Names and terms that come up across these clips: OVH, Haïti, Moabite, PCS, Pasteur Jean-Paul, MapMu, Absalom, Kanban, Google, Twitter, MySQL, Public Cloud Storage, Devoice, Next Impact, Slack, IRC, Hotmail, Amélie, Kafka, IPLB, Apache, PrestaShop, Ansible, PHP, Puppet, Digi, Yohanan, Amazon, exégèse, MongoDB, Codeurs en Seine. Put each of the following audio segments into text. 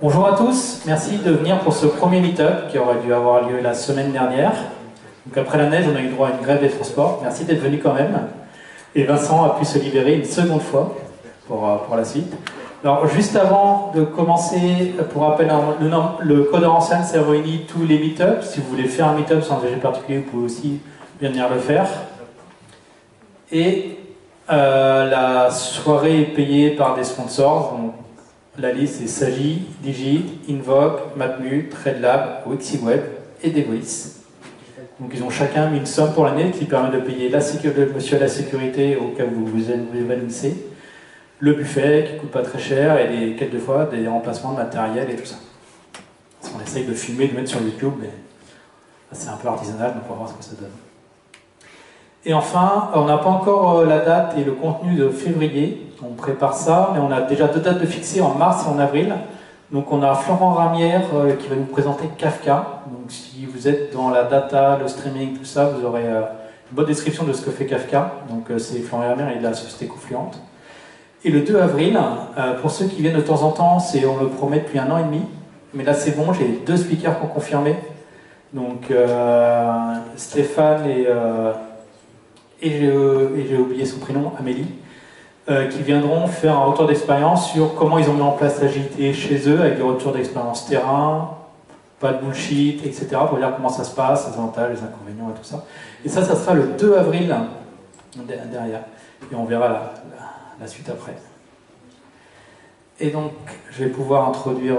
Bonjour à tous, merci de venir pour ce premier meet-up qui aurait dû avoir lieu la semaine dernière. Donc après la neige, on a eu droit à une grève des transports. Merci d'être venu quand même. Et Vincent a pu se libérer une seconde fois pour la suite. Alors juste avant de commencer, pour rappel, le Codeurs en Seine s'est réuni tous les meet-ups. Si vous voulez faire un meet-up sans sujet particulier, vous pouvez aussi venir le faire. Et la soirée est payée par des sponsors. Donc, la liste est Sagi, Digi, Invoque, MapMu, TradeLab, WixiWeb et Devoice. Donc ils ont chacun mis une somme pour l'année qui permet de payer la sécurité, monsieur la sécurité au cas où vous vous évanouissez, le buffet qui ne coûte pas très cher et les, quelquefois des remplacements de matériel et tout ça. On essaye de filmer, de mettre sur YouTube, mais c'est un peu artisanal, donc on va voir ce que ça donne. Et enfin, on n'a pas encore la date et le contenu de février. On prépare ça, mais on a déjà deux dates de fixer en mars et en avril. Donc on a Florent Ramière qui va nous présenter Kafka. Donc si vous êtes dans la data, le streaming, tout ça, vous aurez une bonne description de ce que fait Kafka. Donc c'est Florent Ramière et de la société Confluent. Et le 2 avril, pour ceux qui viennent de temps en temps, on le promet depuis 1 an et demi. Mais là c'est bon, j'ai 2 speakers qui ont confirmé. Donc Stéphane et j'ai oublié son prénom, Amélie, qui viendront faire un retour d'expérience sur comment ils ont mis en place l'agilité chez eux, avec des retours d'expérience terrain, pas de bullshit, etc., pour dire comment ça se passe, les avantages, les inconvénients et tout ça. Et ça, ça sera le 2 avril, derrière, et on verra la suite après. Et donc, je vais pouvoir introduire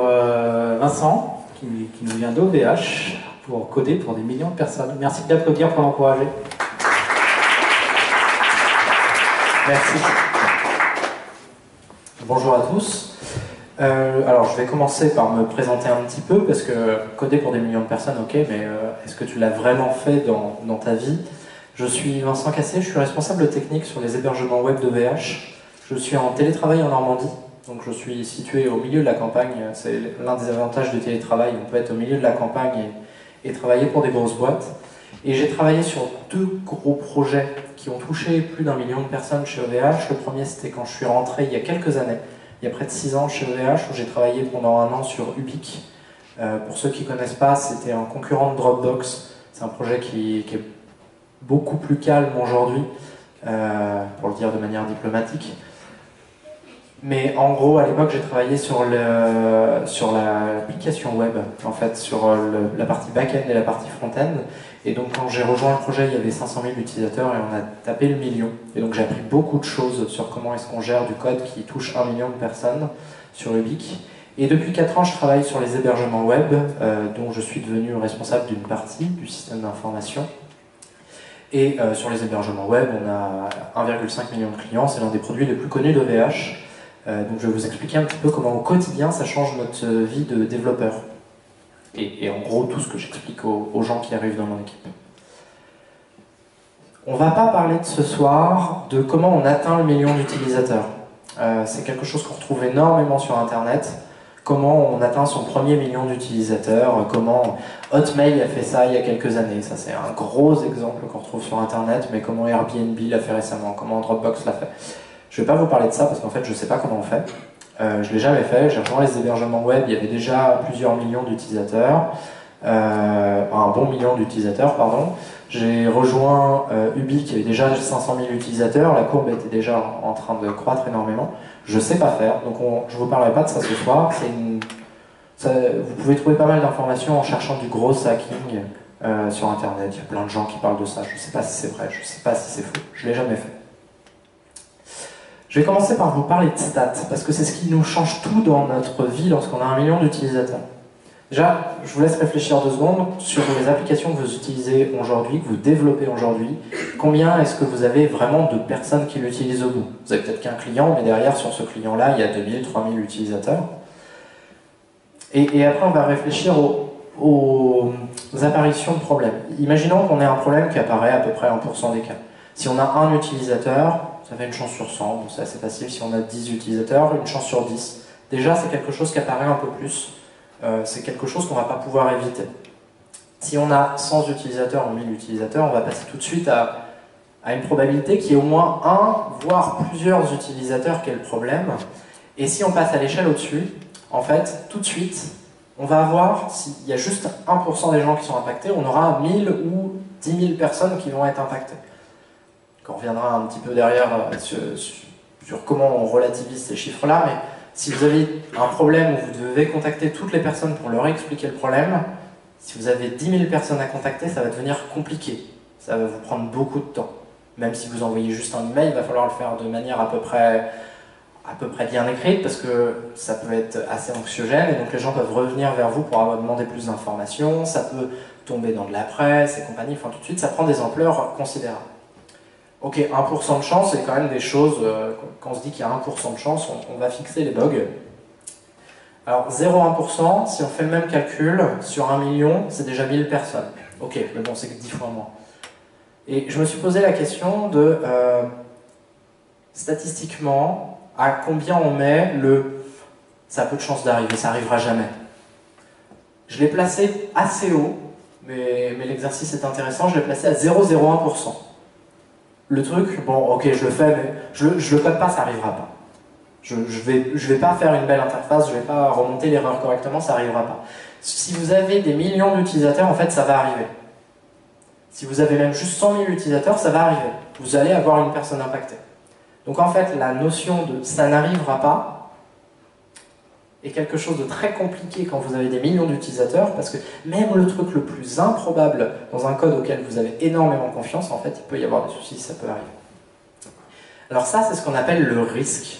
Vincent, qui nous vient d'OVH, pour coder pour des millions de personnes. Merci d'applaudir pour l'encourager. Merci. Bonjour à tous. Alors je vais commencer par me présenter un petit peu parce que coder pour des millions de personnes, ok, mais est-ce que tu l'as vraiment fait dans ta vie? Je suis Vincent Cassé, je suis responsable technique sur les hébergements web de OVH. Je suis en télétravail en Normandie, donc je suis situé au milieu de la campagne. C'est l'un des avantages du télétravail, on peut être au milieu de la campagne et travailler pour des grosses boîtes. Et j'ai travaillé sur 2 gros projets qui ont touché plus d'1 million de personnes chez OVH. Le premier, c'était quand je suis rentré il y a quelques années, il y a près de 6 ans chez OVH, où j'ai travaillé pendant 1 an sur Hubic. Pour ceux qui ne connaissent pas, c'était un concurrent de Dropbox. C'est un projet qui est beaucoup plus calme aujourd'hui, pour le dire de manière diplomatique. Mais en gros, à l'époque, j'ai travaillé sur l'application web, en fait, sur la partie back-end et la partie front-end. Et donc, quand j'ai rejoint le projet, il y avait 500 000 utilisateurs et on a tapé le million. Et donc, j'ai appris beaucoup de choses sur comment est-ce qu'on gère du code qui touche 1 million de personnes sur Hubic. Et depuis 4 ans, je travaille sur les hébergements web, dont je suis devenu responsable d'une partie du système d'information. Et sur les hébergements web, on a 1,5 million de clients. C'est l'un des produits les plus connus d'OVH. Donc je vais vous expliquer un petit peu comment au quotidien ça change notre vie de développeur. Et en gros tout ce que j'explique aux gens qui arrivent dans mon équipe. On ne va pas parler de ce soir de comment on atteint le million d'utilisateurs. C'est quelque chose qu'on retrouve énormément sur internet. Comment on atteint son premier million d'utilisateurs, comment Hotmail a fait ça il y a quelques années. Ça c'est un gros exemple qu'on retrouve sur internet, mais comment Airbnb l'a fait récemment, comment Dropbox l'a fait. Je ne vais pas vous parler de ça parce qu'en fait je ne sais pas comment on fait. Je ne l'ai jamais fait, j'ai rejoint les hébergements web, il y avait déjà plusieurs millions d'utilisateurs, un bon million d'utilisateurs, pardon. J'ai rejoint Ubi qui avait déjà 500 000 utilisateurs, la courbe était déjà en train de croître énormément. Je ne sais pas faire, donc je ne vous parlerai pas de ça ce soir. Vous pouvez trouver pas mal d'informations en cherchant du gros hacking sur internet, il y a plein de gens qui parlent de ça, je ne sais pas si c'est vrai, je ne sais pas si c'est faux, je ne l'ai jamais fait. Je vais commencer par vous parler de stats, parce que c'est ce qui nous change tout dans notre vie lorsqu'on a 1 million d'utilisateurs. Déjà, je vous laisse réfléchir 2 secondes sur les applications que vous utilisez aujourd'hui, que vous développez aujourd'hui. Combien est-ce que vous avez vraiment de personnes qui l'utilisent au bout? Vous n'avez peut-être qu'un client, mais derrière, sur ce client-là, il y a 2000, 3000 utilisateurs. Et après, on va réfléchir aux apparitions de problèmes. Imaginons qu'on ait un problème qui apparaît à peu près 1% des cas. Si on a un utilisateur, ça fait une chance sur 100, donc c'est assez facile. Si on a 10 utilisateurs, une chance sur 10. Déjà, c'est quelque chose qui apparaît un peu plus. C'est quelque chose qu'on ne va pas pouvoir éviter. Si on a 100 utilisateurs ou 1000 utilisateurs, on va passer tout de suite à à une probabilité qui est au moins un, voire plusieurs utilisateurs qui est le problème. Et si on passe à l'échelle au-dessus, en fait, tout de suite, on va avoir, s'il y a juste 1% des gens qui sont impactés, on aura 1000 ou 10 000 personnes qui vont être impactées. On reviendra un petit peu derrière sur comment on relativise ces chiffres-là, mais si vous avez un problème où vous devez contacter toutes les personnes pour leur expliquer le problème, si vous avez 10 000 personnes à contacter, ça va devenir compliqué. Ça va vous prendre beaucoup de temps. Même si vous envoyez juste un email, il va falloir le faire de manière à peu près bien écrite, parce que ça peut être assez anxiogène, et donc les gens peuvent revenir vers vous pour avoir demandé plus d'informations, ça peut tomber dans de la presse et compagnie, enfin tout de suite, ça prend des ampleurs considérables. Ok, 1% de chance, c'est quand même des choses, quand on se dit qu'il y a 1% de chance, on va fixer les bugs. Alors 0,1%, si on fait le même calcul, sur 1 million, c'est déjà 1000 personnes. Ok, mais bon, c'est 10 fois moins. Et je me suis posé la question de, statistiquement, à combien on met le « ça a peu de chance d'arriver, ça arrivera jamais ». Je l'ai placé assez haut, mais l'exercice est intéressant, je l'ai placé à 0,01%. Le truc, bon ok je le fais, mais je le code pas, ça arrivera pas. Je vais pas faire une belle interface, je vais pas remonter l'erreur correctement, ça arrivera pas. Si vous avez des millions d'utilisateurs, en fait ça va arriver. Si vous avez même juste 100 000 utilisateurs, ça va arriver. Vous allez avoir une personne impactée. Donc en fait, la notion de « ça n'arrivera pas » est quelque chose de très compliqué quand vous avez des millions d'utilisateurs, parce que même le truc le plus improbable dans un code auquel vous avez énormément confiance, en fait, il peut y avoir des soucis, ça peut arriver. Alors ça, c'est ce qu'on appelle le risque.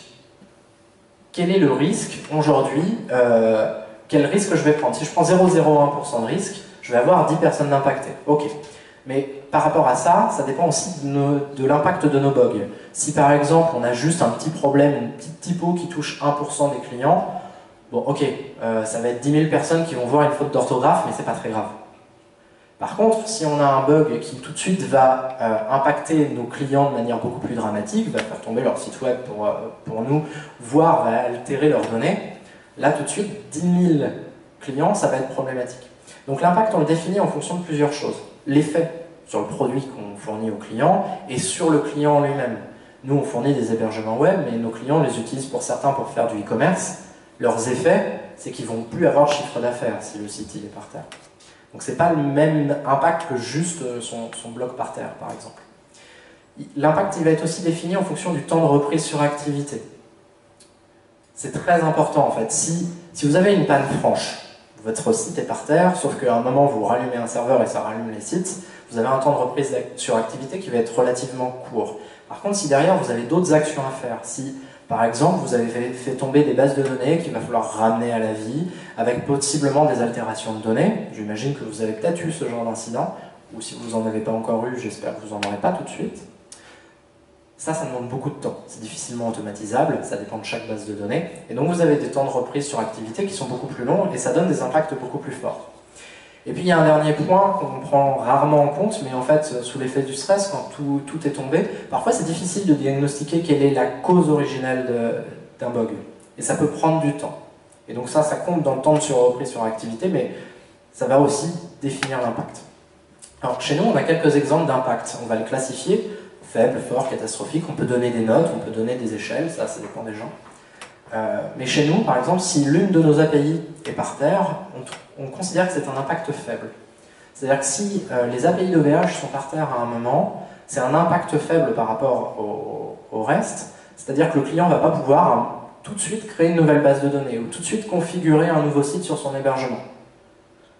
Quel est le risque aujourd'hui quel risque je vais prendre? Si je prends 0,01% de risque, je vais avoir 10 personnes impactées. Ok. Mais par rapport à ça, ça dépend aussi de l'impact de nos bugs. Si par exemple on a juste un petit problème, une petite typo qui touche 1% des clients, bon ok, ça va être 10 000 personnes qui vont voir une faute d'orthographe, mais c'est pas très grave. Par contre, si on a un bug qui tout de suite va impacter nos clients de manière beaucoup plus dramatique, va faire tomber leur site web pour nous, voire va altérer leurs données, là tout de suite, 10 000 clients, ça va être problématique. Donc l'impact, on le définit en fonction de plusieurs choses. L'effet sur le produit qu'on fournit au client et sur le client lui-même. Nous, on fournit des hébergements web, mais nos clients les utilisent pour certains pour faire du e-commerce. Leurs effets, c'est qu'ils ne vont plus avoir de chiffre d'affaires si le site il est par terre. Donc ce n'est pas le même impact que juste son blog par terre, par exemple. L'impact, il va être aussi défini en fonction du temps de reprise sur activité. C'est très important, en fait. Si vous avez une panne franche, votre site est par terre, sauf qu'à un moment vous rallumez un serveur et ça rallume les sites, vous avez un temps de reprise sur activité qui va être relativement court. Par contre, si derrière vous avez d'autres actions à faire, si par exemple vous avez fait tomber des bases de données qu'il va falloir ramener à la vie, avec possiblement des altérations de données, j'imagine que vous avez peut-être eu ce genre d'incident, ou si vous n'en avez pas encore eu, j'espère que vous n'en aurez pas tout de suite. Ça demande beaucoup de temps, c'est difficilement automatisable, ça dépend de chaque base de données, et donc vous avez des temps de reprise sur activité qui sont beaucoup plus longs, et ça donne des impacts beaucoup plus forts. Et puis il y a un dernier point qu'on prend rarement en compte, mais en fait, sous l'effet du stress, quand tout est tombé, parfois c'est difficile de diagnostiquer quelle est la cause originelle d'un bug, et ça peut prendre du temps. Et donc ça compte dans le temps de reprise sur activité, mais ça va aussi définir l'impact. Alors chez nous, on a quelques exemples d'impact, on va le classifier, faible, fort, catastrophique, on peut donner des notes, on peut donner des échelles, ça dépend des gens. Mais chez nous, par exemple, si l'une de nos API est par terre, on considère que c'est un impact faible. C'est-à-dire que si les API d'OVH sont par terre à un moment, c'est un impact faible par rapport au reste, c'est-à-dire que le client ne va pas pouvoir tout de suite créer une nouvelle base de données ou tout de suite configurer un nouveau site sur son hébergement.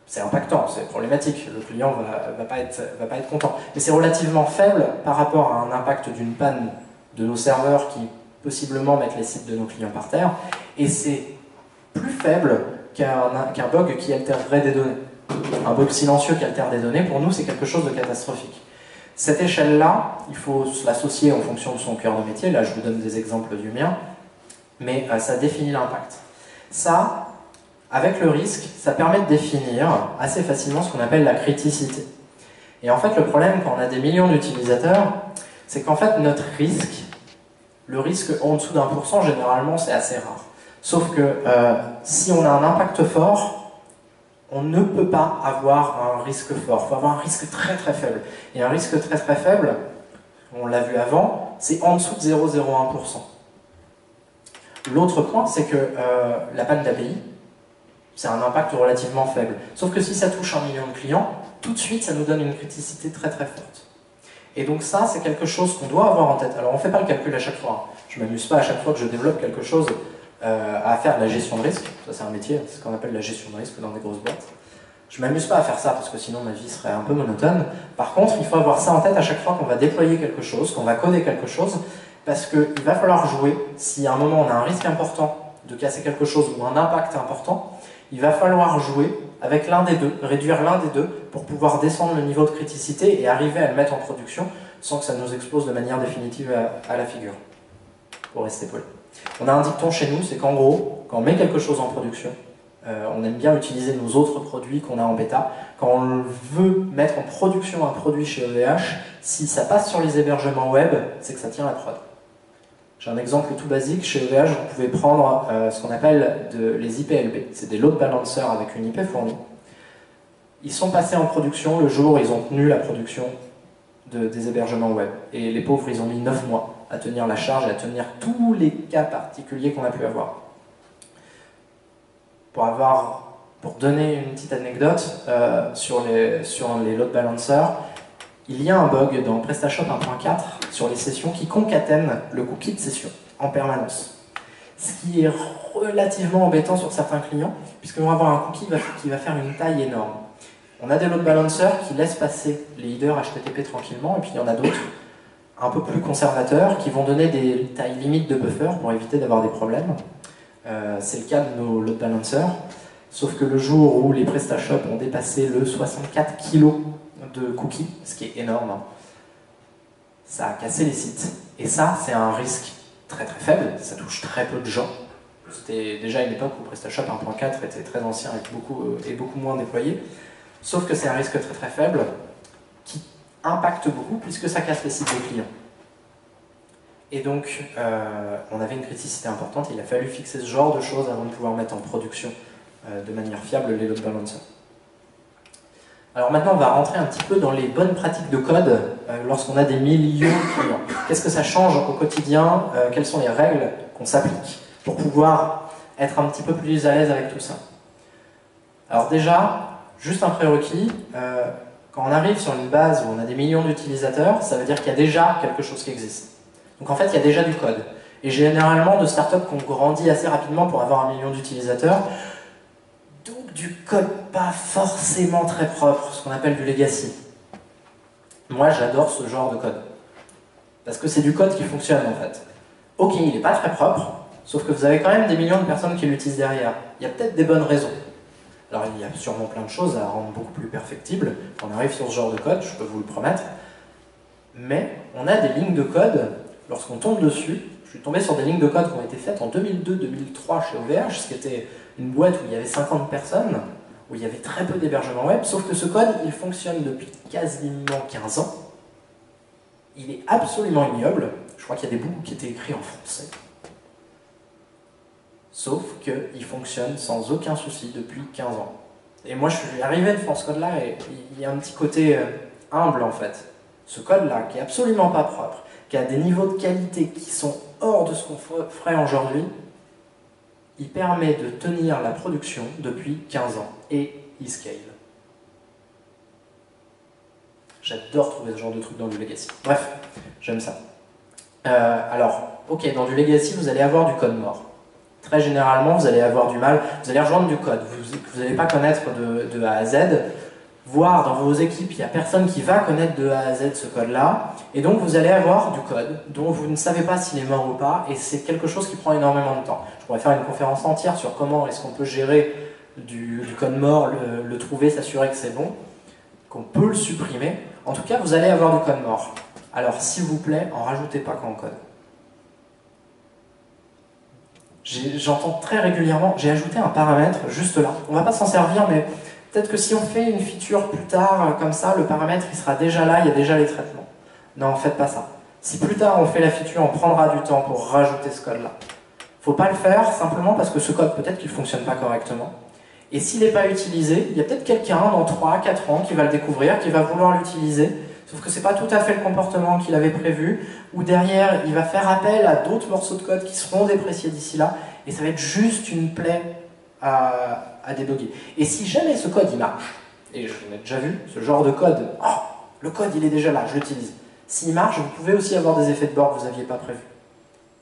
C'est impactant, c'est problématique, le client va pas être content. Mais c'est relativement faible par rapport à un impact d'une panne de nos serveurs qui possiblement mettent les sites de nos clients par terre, et c'est plus faible qu'un bug qui altérerait des données. Un bug silencieux qui altère des données, pour nous, c'est quelque chose de catastrophique. Cette échelle-là, il faut l'associer en fonction de son cœur de métier, là je vous donne des exemples du mien, mais ça définit l'impact. Ça, avec le risque, ça permet de définir assez facilement ce qu'on appelle la criticité. Et en fait, le problème quand on a des millions d'utilisateurs, c'est qu'en fait, notre risque, le risque en dessous d'1%, généralement, c'est assez rare. Sauf que si on a un impact fort, on ne peut pas avoir un risque fort. Il faut avoir un risque très très faible. Et un risque très très faible, on l'a vu avant, c'est en dessous de 0,01%. L'autre point, c'est que la panne d'API, c'est un impact relativement faible. Sauf que si ça touche 1 million de clients, tout de suite, ça nous donne une criticité très très forte. Et donc ça, c'est quelque chose qu'on doit avoir en tête. Alors on ne fait pas le calcul à chaque fois. Je ne m'amuse pas à chaque fois que je développe quelque chose à faire de la gestion de risque. Ça c'est un métier, c'est ce qu'on appelle la gestion de risque dans des grosses boîtes. Je ne m'amuse pas à faire ça parce que sinon ma vie serait un peu monotone. Par contre, il faut avoir ça en tête à chaque fois qu'on va déployer quelque chose, qu'on va coder quelque chose, parce qu'il va falloir jouer. Si à un moment on a un risque important de casser quelque chose ou un impact important, il va falloir jouer avec l'un des deux, réduire l'un des deux pour pouvoir descendre le niveau de criticité et arriver à le mettre en production sans que ça nous explose de manière définitive à la figure, pour rester poli. On a un dicton chez nous, c'est qu'en gros, quand on met quelque chose en production, on aime bien utiliser nos autres produits qu'on a en bêta. Quand on veut mettre en production un produit chez OVH, si ça passe sur les hébergements web, c'est que ça tient la prod. J'ai un exemple tout basique. Chez OVH, vous pouvez prendre ce qu'on appelle les IPLB. C'est des load balancers avec une IP fournie. Ils sont passés en production le jour, ils ont tenu la production des hébergements web. Et les pauvres, ils ont mis 9 mois à tenir la charge et à tenir tous les cas particuliers qu'on a pu avoir. Pour donner une petite anecdote sur les load balancers, il y a un bug dans PrestaShop 1.4 sur les sessions qui concatènent le cookie de session en permanence. Ce qui est relativement embêtant sur certains clients, puisqu'on va avoir un cookie qui va faire une taille énorme. On a des load balancers qui laissent passer les headers HTTP tranquillement, et puis il y en a d'autres un peu plus conservateurs qui vont donner des tailles limites de buffer pour éviter d'avoir des problèmes. C'est le cas de nos load balancers, sauf que le jour où les PrestaShop ont dépassé le 64 kg de cookies, ce qui est énorme, ça a cassé les sites. Et ça, c'est un risque très très faible, ça touche très peu de gens. C'était déjà une époque où PrestaShop 1.4 était très ancien et beaucoup moins déployé, sauf que c'est un risque très très faible qui impacte beaucoup puisque ça casse les sites des clients. Et donc, on avait une criticité importante, il a fallu fixer ce genre de choses avant de pouvoir mettre en production de manière fiable les load balancers. Alors maintenant, on va rentrer un petit peu dans les bonnes pratiques de code lorsqu'on a des millions de clients. Qu'est-ce que ça change au quotidien? Quelles sont les règles qu'on s'applique pour pouvoir être un petit peu plus à l'aise avec tout ça? Alors déjà, juste un prérequis, quand on arrive sur une base où on a des millions d'utilisateurs, ça veut dire qu'il y a déjà quelque chose qui existe. Donc en fait, il y a déjà du code. Et généralement, de startups qui ont grandi assez rapidement pour avoir 1 million d'utilisateurs, donc du code pas forcément très propre, ce qu'on appelle du legacy. Moi, j'adore ce genre de code. Parce que c'est du code qui fonctionne, en fait. Ok, il n'est pas très propre, sauf que vous avez quand même des millions de personnes qui l'utilisent derrière. Il y a peut-être des bonnes raisons. Alors, il y a sûrement plein de choses à rendre beaucoup plus perfectible. Quand on arrive sur ce genre de code, je peux vous le promettre. Mais on a des lignes de code... Lorsqu'on tombe dessus, je suis tombé sur des lignes de code qui ont été faites en 2002-2003 chez OVH, ce qui était une boîte où il y avait 50 personnes, où il y avait très peu d'hébergement web, sauf que ce code, il fonctionne depuis quasiment 15 ans. Il est absolument ignoble. Je crois qu'il y a des bouts qui étaient écrits en français. Sauf qu'il fonctionne sans aucun souci depuis 15 ans. Et moi, je suis arrivé devant ce code-là et il y a un petit côté humble, en fait. Ce code-là, qui est absolument pas propre, qui a des niveaux de qualité qui sont hors de ce qu'on ferait aujourd'hui, il permet de tenir la production depuis 15 ans et il scale. J'adore trouver ce genre de truc dans du legacy. Bref, j'aime ça. Alors, ok, dans du legacy, vous allez avoir du code mort. Très généralement, vous allez avoir du mal, vous allez rejoindre du code, vous n'allez pas connaître de A à Z. Voir dans vos équipes, il n'y a personne qui va connaître de A à Z ce code-là, et donc vous allez avoir du code dont vous ne savez pas s'il est mort ou pas, et c'est quelque chose qui prend énormément de temps. Je pourrais faire une conférence entière sur comment est-ce qu'on peut gérer du code mort, le trouver, s'assurer que c'est bon, qu'on peut le supprimer. En tout cas, vous allez avoir du code mort. Alors, s'il vous plaît, en rajoutez pas quand on code. J'entends très régulièrement, j'ai ajouté un paramètre juste là. On ne va pas s'en servir, mais... peut-être que si on fait une feature plus tard, comme ça, le paramètre il sera déjà là, il y a déjà les traitements. Non, faites pas ça. Si plus tard on fait la feature, on prendra du temps pour rajouter ce code-là. Faut pas le faire, simplement parce que ce code, peut-être qu'il fonctionne pas correctement. Et s'il n'est pas utilisé, il y a peut-être quelqu'un dans 3 à 4 ans qui va le découvrir, qui va vouloir l'utiliser. Sauf que c'est pas tout à fait le comportement qu'il avait prévu, où derrière il va faire appel à d'autres morceaux de code qui seront dépréciés d'ici là, et ça va être juste une plaie à déboguer. Et si jamais ce code il marche, et je l'ai déjà vu, ce genre de code, oh, le code il est déjà là, je l'utilise. S'il marche, vous pouvez aussi avoir des effets de bord que vous n'aviez pas prévus.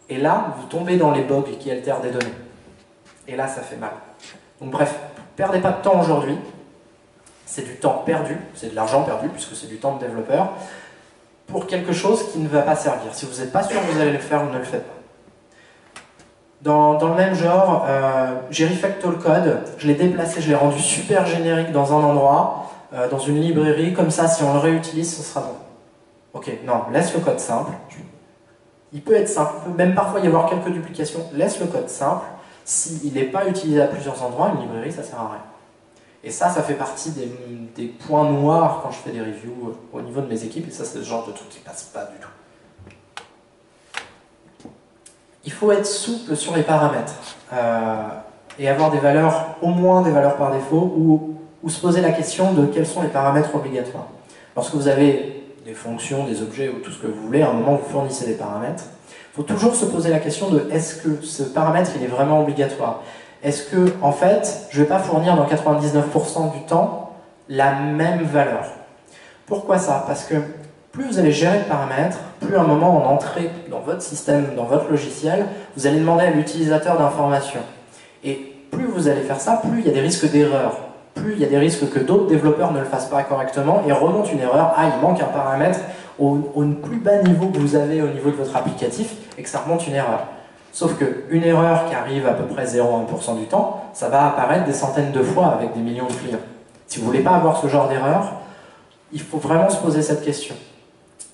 Et là, vous tombez dans les bugs qui altèrent des données. Et là, ça fait mal. Donc bref, perdez pas de temps aujourd'hui. C'est du temps perdu, c'est de l'argent perdu, puisque c'est du temps de développeur, pour quelque chose qui ne va pas servir. Si vous n'êtes pas sûr que vous allez le faire, vous ne le faites pas. Dans le même genre, j'ai refacto le code, je l'ai déplacé, je l'ai rendu super générique dans un endroit, dans une librairie, comme ça, si on le réutilise, ce sera bon. Ok, non, laisse le code simple. Il peut être simple, il peut même parfois y avoir quelques duplications, laisse le code simple. S'il n'est pas utilisé à plusieurs endroits, une librairie, ça sert à rien. Et ça, ça fait partie des points noirs quand je fais des reviews au niveau de mes équipes, et ça, c'est le genre de truc qui ne passe pas du tout. Il faut être souple sur les paramètres et avoir des valeurs, au moins des valeurs par défaut, ou se poser la question de quels sont les paramètres obligatoires. Lorsque vous avez des fonctions, des objets ou tout ce que vous voulez, à un moment, vous fournissez des paramètres. Il faut toujours se poser la question de est-ce que ce paramètre il est vraiment obligatoire? Est-ce que, en fait, je ne vais pas fournir dans 99% du temps la même valeur? Pourquoi ça? Parce que plus vous allez gérer de paramètres, plus à un moment en entrée dans votre système, dans votre logiciel, vous allez demander à l'utilisateur d'informations. Et plus vous allez faire ça, plus il y a des risques d'erreur, plus il y a des risques que d'autres développeurs ne le fassent pas correctement et remontent une erreur, ah il manque un paramètre au plus bas niveau que vous avez au niveau de votre applicatif et que ça remonte une erreur. Sauf qu'une erreur qui arrive à peu près 0,1% du temps, ça va apparaître des centaines de fois avec des millions de clients. Si vous ne voulez pas avoir ce genre d'erreur, il faut vraiment se poser cette question.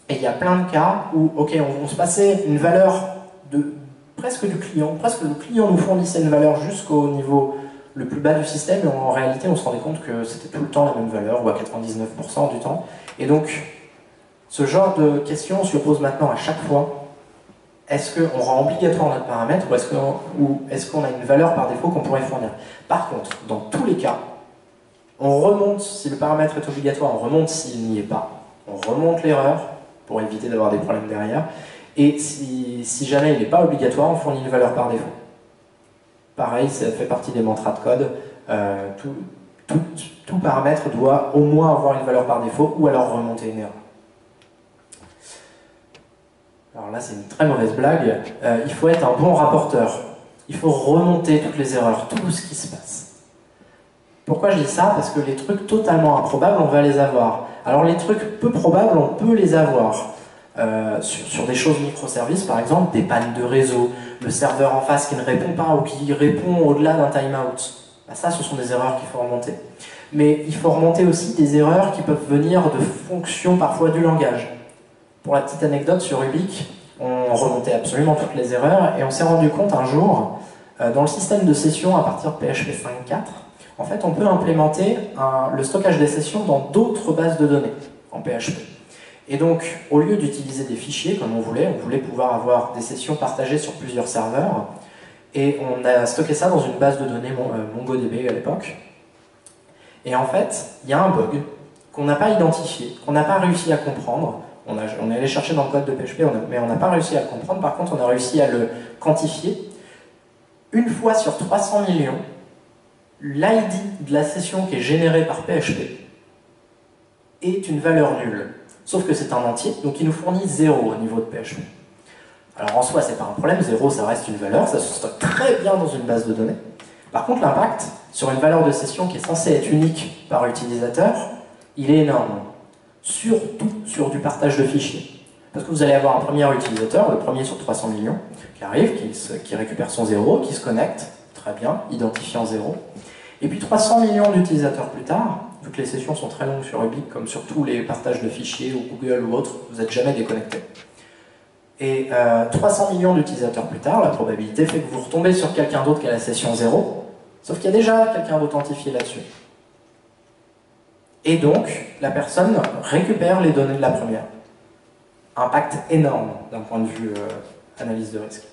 Et il y a plein de cas où, ok, on se passait une valeur de presque du client, presque le client nous fournissait une valeur jusqu'au niveau le plus bas du système, et en réalité on se rendait compte que c'était tout le temps la même valeur, ou à 99% du temps. Et donc, ce genre de questions on se pose maintenant à chaque fois. Est-ce qu'on rend obligatoire notre paramètre ou est-ce qu'on a une valeur par défaut qu'on pourrait fournir? Par contre, dans tous les cas, on remonte si le paramètre est obligatoire, on remonte s'il n'y est pas, on remonte l'erreur pour éviter d'avoir des problèmes derrière, et si jamais il n'est pas obligatoire, on fournit une valeur par défaut. Pareil, ça fait partie des mantras de code, tout paramètre doit au moins avoir une valeur par défaut ou alors remonter une erreur. Alors là, c'est une très mauvaise blague. Il faut être un bon rapporteur. Il faut remonter toutes les erreurs, tout ce qui se passe. Pourquoi je dis ça? Parce que les trucs totalement improbables, on va les avoir. Alors les trucs peu probables, on peut les avoir. Sur des choses microservices, par exemple, des pannes de réseau, le serveur en face qui ne répond pas ou qui répond au-delà d'un timeout. Ben ça, ce sont des erreurs qu'il faut remonter. Mais il faut remonter aussi des erreurs qui peuvent venir de fonctions parfois du langage. Pour la petite anecdote, sur Hubic, on remontait absolument toutes les erreurs et on s'est rendu compte un jour, dans le système de session à partir de PHP 5.4, en fait on peut implémenter le stockage des sessions dans d'autres bases de données en PHP. Et donc, au lieu d'utiliser des fichiers comme on voulait pouvoir avoir des sessions partagées sur plusieurs serveurs, et on a stocké ça dans une base de données MongoDB à l'époque. Et en fait, il y a un bug qu'on n'a pas identifié, qu'on n'a pas réussi à comprendre. On est allé chercher dans le code de PHP, mais on n'a pas réussi à le comprendre. Par contre, on a réussi à le quantifier. Une fois sur 300 millions, l'ID de la session qui est générée par PHP est une valeur nulle. Sauf que c'est un entier, donc il nous fournit 0 au niveau de PHP. Alors en soi, c'est pas un problème, 0 ça reste une valeur, ça se stocke très bien dans une base de données. Par contre, l'impact sur une valeur de session qui est censée être unique par l'utilisateur, il est énorme. Surtout sur du partage de fichiers. Parce que vous allez avoir un premier utilisateur, le premier sur 300 millions, qui arrive, qui récupère son 0, qui se connecte, très bien, identifiant 0. Et puis 300 millions d'utilisateurs plus tard, vu que les sessions sont très longues sur Hubic, comme sur tous les partages de fichiers ou Google ou autres, vous n'êtes jamais déconnecté. Et 300 millions d'utilisateurs plus tard, la probabilité fait que vous retombez sur quelqu'un d'autre qui a la session 0, sauf qu'il y a déjà quelqu'un d'authentifié là-dessus. Et donc, la personne récupère les données de la première. Impact énorme d'un point de vue analyse de risque.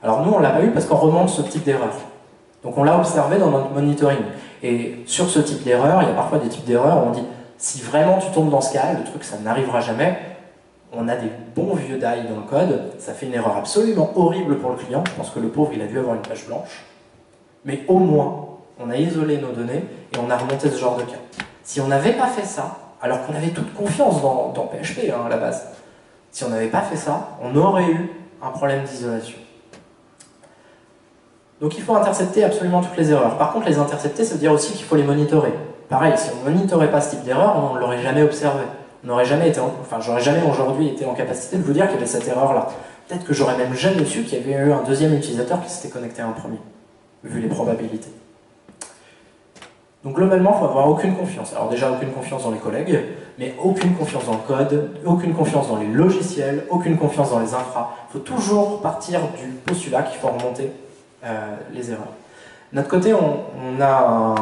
Alors nous, on ne l'a pas eu parce qu'on remonte ce type d'erreur. Donc on l'a observé dans notre monitoring. Et sur ce type d'erreur, il y a parfois des types d'erreurs où on dit « Si vraiment tu tombes dans ce cas, le truc ça n'arrivera jamais, on a des bons vieux die dans le code, ça fait une erreur absolument horrible pour le client, je pense que le pauvre il a dû avoir une page blanche, mais au moins on a isolé nos données et on a remonté ce genre de cas. Si on n'avait pas fait ça, alors qu'on avait toute confiance dans PHP à la base, si on n'avait pas fait ça, on aurait eu un problème d'isolation. Donc il faut intercepter absolument toutes les erreurs. Par contre, les intercepter, ça veut dire aussi qu'il faut les monitorer. Pareil, si on ne monitorait pas ce type d'erreur, on ne l'aurait jamais observé. On n'aurait jamais été, j'aurais jamais aujourd'hui été en capacité de vous dire qu'il y avait cette erreur-là. Peut-être que j'aurais même jamais su qu'il y avait eu un deuxième utilisateur qui s'était connecté à un premier, vu les probabilités. Donc globalement, il faut avoir aucune confiance. Alors déjà, aucune confiance dans les collègues, mais aucune confiance dans le code, aucune confiance dans les logiciels, aucune confiance dans les infras. Il faut toujours partir du postulat qu'il faut remonter les erreurs. De notre côté, on a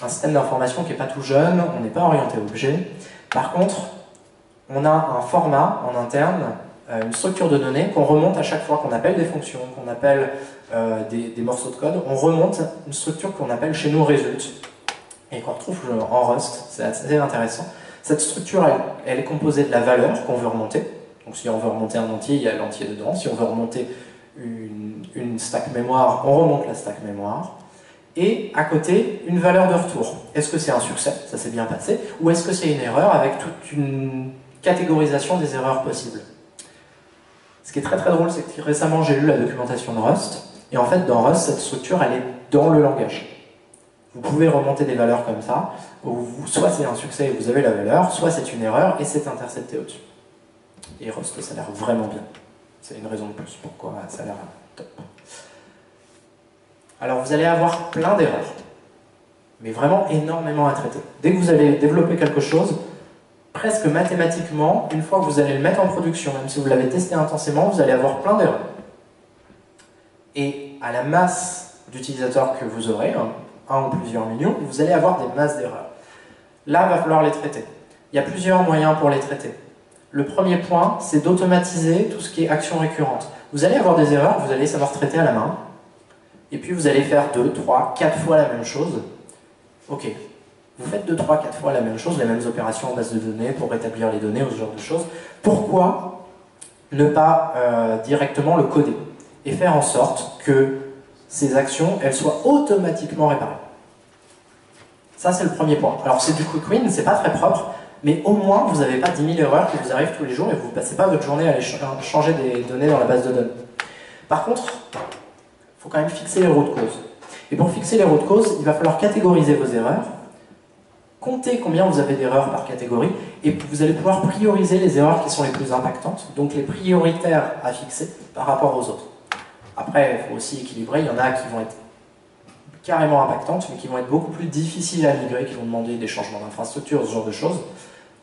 un système d'information qui n'est pas tout jeune, on n'est pas orienté objet. Par contre, on a un format en interne, une structure de données qu'on remonte à chaque fois qu'on appelle des fonctions, qu'on appelle des morceaux de code. On remonte une structure qu'on appelle chez nous result. Et qu'on retrouve en Rust, c'est assez intéressant. Cette structure, elle est composée de la valeur qu'on veut remonter. Donc si on veut remonter un entier, il y a l'entier dedans. Si on veut remonter une stack mémoire, on remonte la stack mémoire. Et à côté, une valeur de retour. Est-ce que c'est un succès, ça s'est bien passé, ou est-ce que c'est une erreur avec toute une catégorisation des erreurs possibles? Ce qui est très très drôle, c'est que récemment j'ai lu la documentation de Rust, et en fait dans Rust, cette structure, elle est dans le langage. Vous pouvez remonter des valeurs comme ça, où soit c'est un succès et vous avez la valeur, soit c'est une erreur et c'est intercepté au-dessus. Et Rust, ça a l'air vraiment bien. C'est une raison de plus pourquoi ça a l'air top. Alors vous allez avoir plein d'erreurs, mais vraiment énormément à traiter. Dès que vous allez développer quelque chose, presque mathématiquement, une fois que vous allez le mettre en production, même si vous l'avez testé intensément, vous allez avoir plein d'erreurs. Et à la masse d'utilisateurs que vous aurez, un ou plusieurs millions, vous allez avoir des masses d'erreurs. Là, il va falloir les traiter. Il y a plusieurs moyens pour les traiter. Le premier point, c'est d'automatiser tout ce qui est action récurrente. Vous allez avoir des erreurs, vous allez savoir traiter à la main, et puis vous allez faire 2, 3, 4 fois la même chose. Ok, vous faites 2, 3, 4 fois la même chose, les mêmes opérations en base de données pour rétablir les données ou ce genre de choses. Pourquoi ne pas directement le coder et faire en sorte que ces actions, elles soient automatiquement réparées. Ça, c'est le premier point. Alors, c'est du quick win, c'est pas très propre, mais au moins, vous n'avez pas 10 000 erreurs qui vous arrivent tous les jours et vous ne passez pas votre journée à aller changer des données dans la base de données. Par contre, il faut quand même fixer les routes causes. Et pour fixer les routes causes, il va falloir catégoriser vos erreurs, compter combien vous avez d'erreurs par catégorie, et vous allez pouvoir prioriser les erreurs qui sont les plus impactantes, donc les prioritaires à fixer par rapport aux autres. Après, il faut aussi équilibrer, il y en a qui vont être carrément impactantes, mais qui vont être beaucoup plus difficiles à migrer, qui vont demander des changements d'infrastructure, ce genre de choses.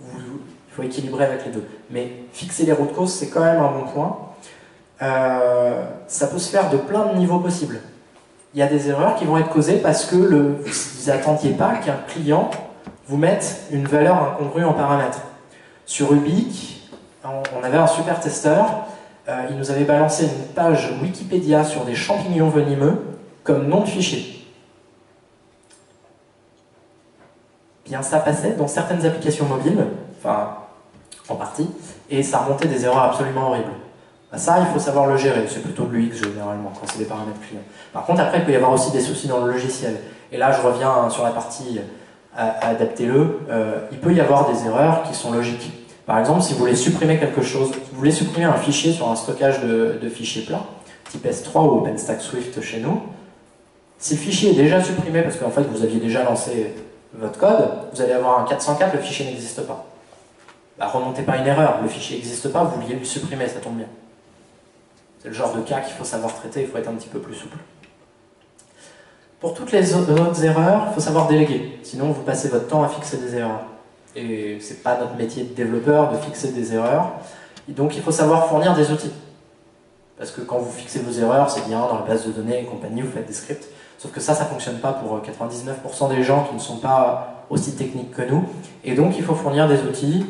Il faut équilibrer avec les deux. Mais fixer les routes causes, c'est quand même un bon point. Ça peut se faire de plein de niveaux possibles. Il y a des erreurs qui vont être causées parce que vous n'attendiez pas qu'un client vous mette une valeur incongrue en paramètre. Sur Hubic, on avait un super testeur. Il nous avait balancé une page Wikipédia sur des champignons venimeux comme nom de fichier. Bien, ça passait dans certaines applications mobiles, enfin, en partie, et ça remontait des erreurs absolument horribles. Ça, il faut savoir le gérer, c'est plutôt de l'UX généralement, quand c'est des paramètres clients. Par contre, après, il peut y avoir aussi des soucis dans le logiciel. Et là, je reviens sur la partie adaptez-le, il peut y avoir des erreurs qui sont logiques. Par exemple, si vous voulez supprimer quelque chose, si vous voulez supprimer un fichier sur un stockage de fichiers plats, type S3 ou OpenStack Swift chez nous, si le fichier est déjà supprimé parce qu'en fait vous aviez déjà lancé votre code, vous allez avoir un 404, le fichier n'existe pas. Bah, remontez pas une erreur, le fichier n'existe pas, vous vouliez le supprimer, ça tombe bien. C'est le genre de cas qu'il faut savoir traiter, il faut être un petit peu plus souple. Pour toutes les autres erreurs, il faut savoir déléguer, sinon vous passez votre temps à fixer des erreurs. Et c'est pas notre métier de développeur de fixer des erreurs, et donc il faut savoir fournir des outils. Parce que quand vous fixez vos erreurs, c'est bien dans la base de données et compagnie, vous faites des scripts, sauf que ça fonctionne pas pour 99% des gens qui ne sont pas aussi techniques que nous, et donc il faut fournir des outils.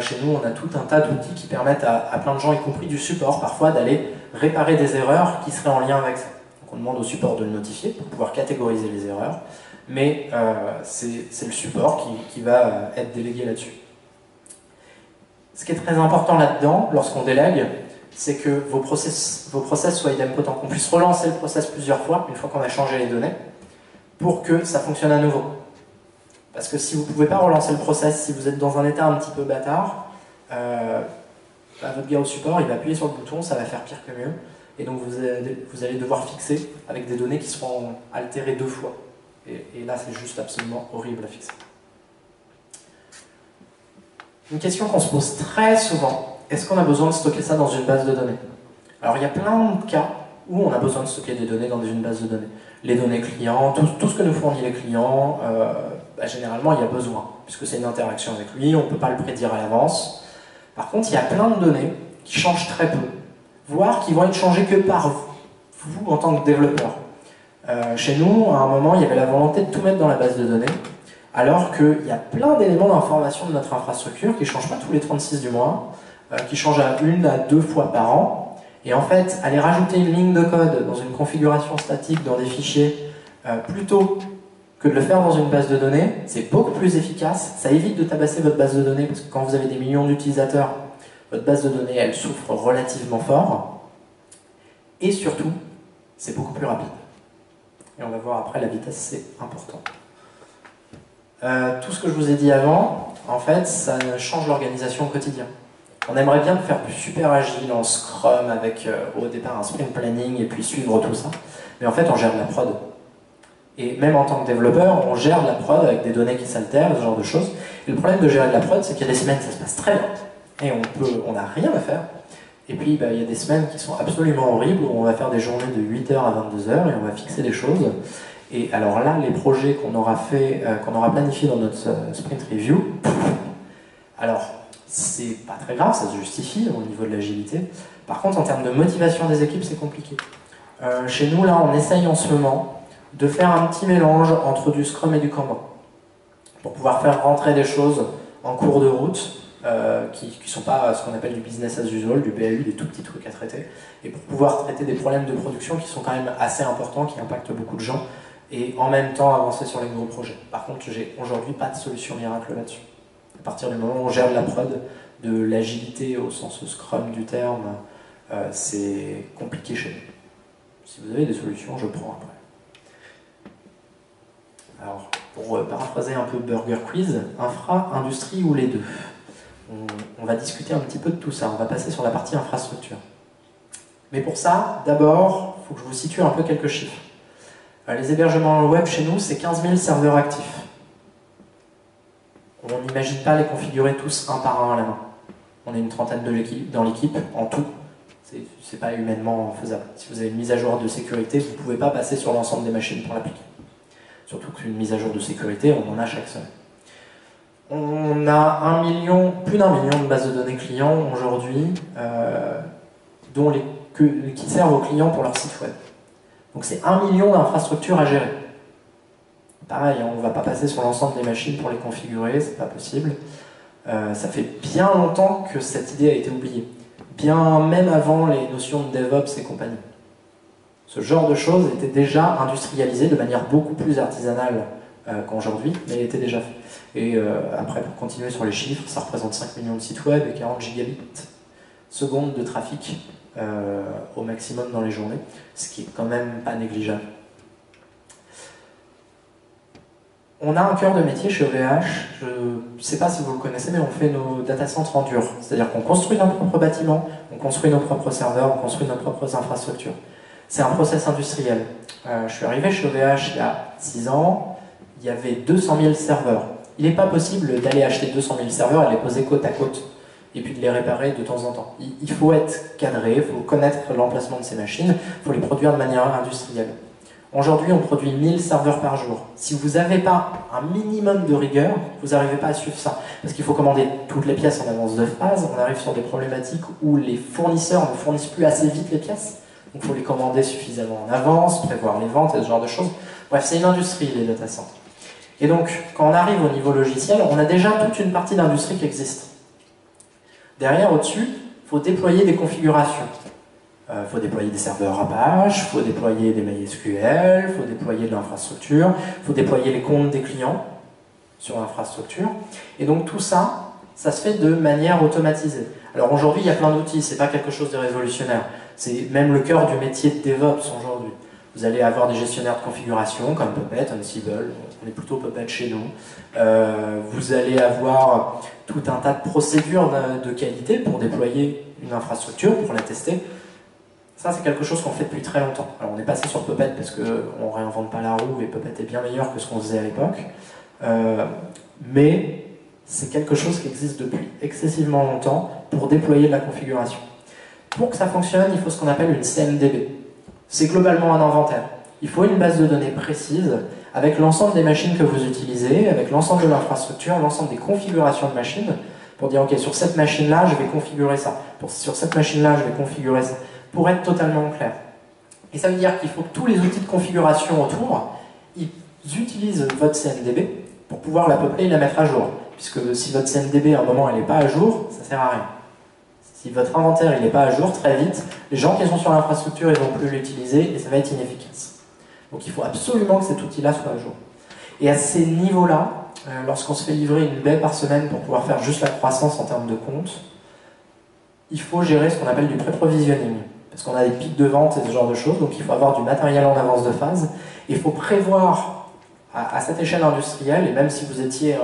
Chez nous, on a tout un tas d'outils qui permettent à plein de gens, y compris du support parfois, d'aller réparer des erreurs qui seraient en lien avec ça. on demande au support de le notifier pour pouvoir catégoriser les erreurs, mais c'est le support qui va être délégué là-dessus. Ce qui est très important là-dedans, lorsqu'on délègue, c'est que vos process soient idempotents, qu'on puisse relancer le process plusieurs fois, une fois qu'on a changé les données, pour que ça fonctionne à nouveau. Parce que si vous ne pouvez pas relancer le process, si vous êtes dans un état un petit peu bâtard, votre gars au support, il va appuyer sur le bouton, ça va faire pire que mieux. Et donc vous allez devoir fixer avec des données qui seront altérées deux fois. Et là, c'est juste absolument horrible à fixer. Une question qu'on se pose très souvent, est-ce qu'on a besoin de stocker ça dans une base de données? Alors il y a plein de cas où on a besoin de stocker des données dans une base de données. Les données clients, tout ce que nous fournit les clients, généralement il y a besoin, puisque c'est une interaction avec lui, on ne peut pas le prédire à l'avance. Par contre, il y a plein de données qui changent très peu, voire qui vont être changées que par vous en tant que développeur. Chez nous, à un moment, il y avait la volonté de tout mettre dans la base de données, alors qu'il y a plein d'éléments d'information de notre infrastructure qui ne changent pas tous les 36 du mois, qui changent à une à deux fois par an. Et en fait, aller rajouter une ligne de code dans une configuration statique, dans des fichiers, plutôt que de le faire dans une base de données, c'est beaucoup plus efficace. Ça évite de tabasser votre base de données, parce que quand vous avez des millions d'utilisateurs, votre base de données, elle souffre relativement fort. Et surtout, c'est beaucoup plus rapide. Et on va voir après, la vitesse, c'est important. Tout ce que je vous ai dit avant, en fait, ça change l'organisation au quotidien. On aimerait bien faire plus super agile en Scrum avec au départ un sprint planning et puis suivre tout ça. Mais en fait, on gère de la prod. Et même en tant que développeur, on gère de la prod avec des données qui s'altèrent, ce genre de choses. Et le problème de gérer de la prod, c'est qu'il y a des semaines, ça se passe très vite. Et on n'a rien à faire. Et puis, il y a des semaines qui sont absolument horribles, où on va faire des journées de 8h à 22h et on va fixer des choses. Et alors là, les projets qu'on aura fait, qu'on aura planifiés dans notre sprint review, alors c'est pas très grave, ça se justifie au niveau de l'agilité. Par contre, en termes de motivation des équipes, c'est compliqué. Chez nous, là, on essaye en ce moment de faire un petit mélange entre du Scrum et du Kanban, pour pouvoir faire rentrer des choses en cours de route, qui ne sont pas ce qu'on appelle du business as usual, du BAU, des tout petits trucs à traiter, et pour pouvoir traiter des problèmes de production qui sont quand même assez importants, qui impactent beaucoup de gens, et en même temps avancer sur les nouveaux projets. Par contre, j'ai aujourd'hui pas de solution miracle là-dessus. À partir du moment où on gère de la prod, de l'agilité au sens Scrum du terme, c'est compliqué chez nous. Si vous avez des solutions, je prends après. Alors, pour paraphraser un peu Burger Quiz, infra, industrie ou les deux? On va discuter un petit peu de tout ça, on va passer sur la partie infrastructure. Mais pour ça, d'abord, il faut que je vous situe un peu quelques chiffres. Les hébergements web chez nous, c'est 15 000 serveurs actifs. On n'imagine pas les configurer tous un par un à la main. On est une trentaine dans l'équipe, en tout. C'est pas humainement faisable. Si vous avez une mise à jour de sécurité, vous ne pouvez pas passer sur l'ensemble des machines pour l'appliquer. Surtout qu'une mise à jour de sécurité, on en a chaque semaine. On a plus d'un million de bases de données clients aujourd'hui, qui servent aux clients pour leur site web. Donc c'est 1 million d'infrastructures à gérer. Pareil, on ne va pas passer sur l'ensemble des machines pour les configurer, c'est pas possible. Ça fait bien longtemps que cette idée a été oubliée. Bien même avant les notions de DevOps et compagnie. Ce genre de choses était déjà industrialisé de manière beaucoup plus artisanale qu'aujourd'hui, mais elle était déjà faite. Et après, pour continuer sur les chiffres, ça représente 5 millions de sites web et 40 gigabits secondes de trafic au maximum dans les journées, ce qui est quand même pas négligeable. On a un cœur de métier chez OVH, je ne sais pas si vous le connaissez, mais on fait nos data centres en dur, c'est-à-dire qu'on construit nos propres bâtiments, on construit nos propres serveurs, on construit nos propres infrastructures. C'est un process industriel. Je suis arrivé chez OVH il y a 6 ans, il y avait 200 000 serveurs. Il n'est pas possible d'aller acheter 200 000 serveurs et les poser côte à côte, et puis de les réparer de temps en temps. Il faut être cadré, il faut connaître l'emplacement de ces machines, il faut les produire de manière industrielle. Aujourd'hui, on produit 1000 serveurs par jour. Si vous n'avez pas un minimum de rigueur, vous n'arrivez pas à suivre ça. Parce qu'il faut commander toutes les pièces en avance de phase, on arrive sur des problématiques où les fournisseurs ne fournissent plus assez vite les pièces, donc il faut les commander suffisamment en avance, prévoir les ventes et ce genre de choses. Bref, c'est une industrie, les data centers. Et donc, quand on arrive au niveau logiciel, on a déjà toute une partie d'industrie qui existe. Derrière, au-dessus, il faut déployer des configurations. Il faut déployer des serveurs Apache, il faut déployer des MySQL, il faut déployer de l'infrastructure, il faut déployer les comptes des clients sur l'infrastructure. Et donc tout ça, ça se fait de manière automatisée. Alors aujourd'hui, il y a plein d'outils, c'est pas quelque chose de révolutionnaire. C'est même le cœur du métier de DevOps aujourd'hui. Vous allez avoir des gestionnaires de configuration comme Puppet, Ansible, on est plutôt Puppet chez nous. Vous allez avoir tout un tas de procédures de qualité pour déployer une infrastructure, pour la tester. Ça, c'est quelque chose qu'on fait depuis très longtemps. Alors on est passé sur Puppet parce qu'on ne réinvente pas la roue et Puppet est bien meilleur que ce qu'on faisait à l'époque. Mais c'est quelque chose qui existe depuis excessivement longtemps pour déployer de la configuration. Pour que ça fonctionne, il faut ce qu'on appelle une CMDB. C'est globalement un inventaire. Il faut une base de données précise avec l'ensemble des machines que vous utilisez, avec l'ensemble de l'infrastructure, l'ensemble des configurations de machines, pour dire ok, sur cette machine-là, je vais configurer ça. Sur cette machine-là, je vais configurer ça. Pour être totalement clair. Et ça veut dire qu'il faut que tous les outils de configuration autour, ils utilisent votre CMDB pour pouvoir la peupler et la mettre à jour. Puisque si votre CMDB, à un moment, elle n'est pas à jour, ça ne sert à rien. Si votre inventaire n'est pas à jour, très vite, les gens qui sont sur l'infrastructure, ils ne vont plus l'utiliser et ça va être inefficace. Donc il faut absolument que cet outil-là soit à jour. Et à ces niveaux-là, lorsqu'on se fait livrer une baie par semaine pour pouvoir faire juste la croissance en termes de compte, il faut gérer ce qu'on appelle du pré-provisioning. Parce qu'on a des pics de vente et ce genre de choses, donc il faut avoir du matériel en avance de phase. Et il faut prévoir à cette échelle industrielle, et même si vous étiez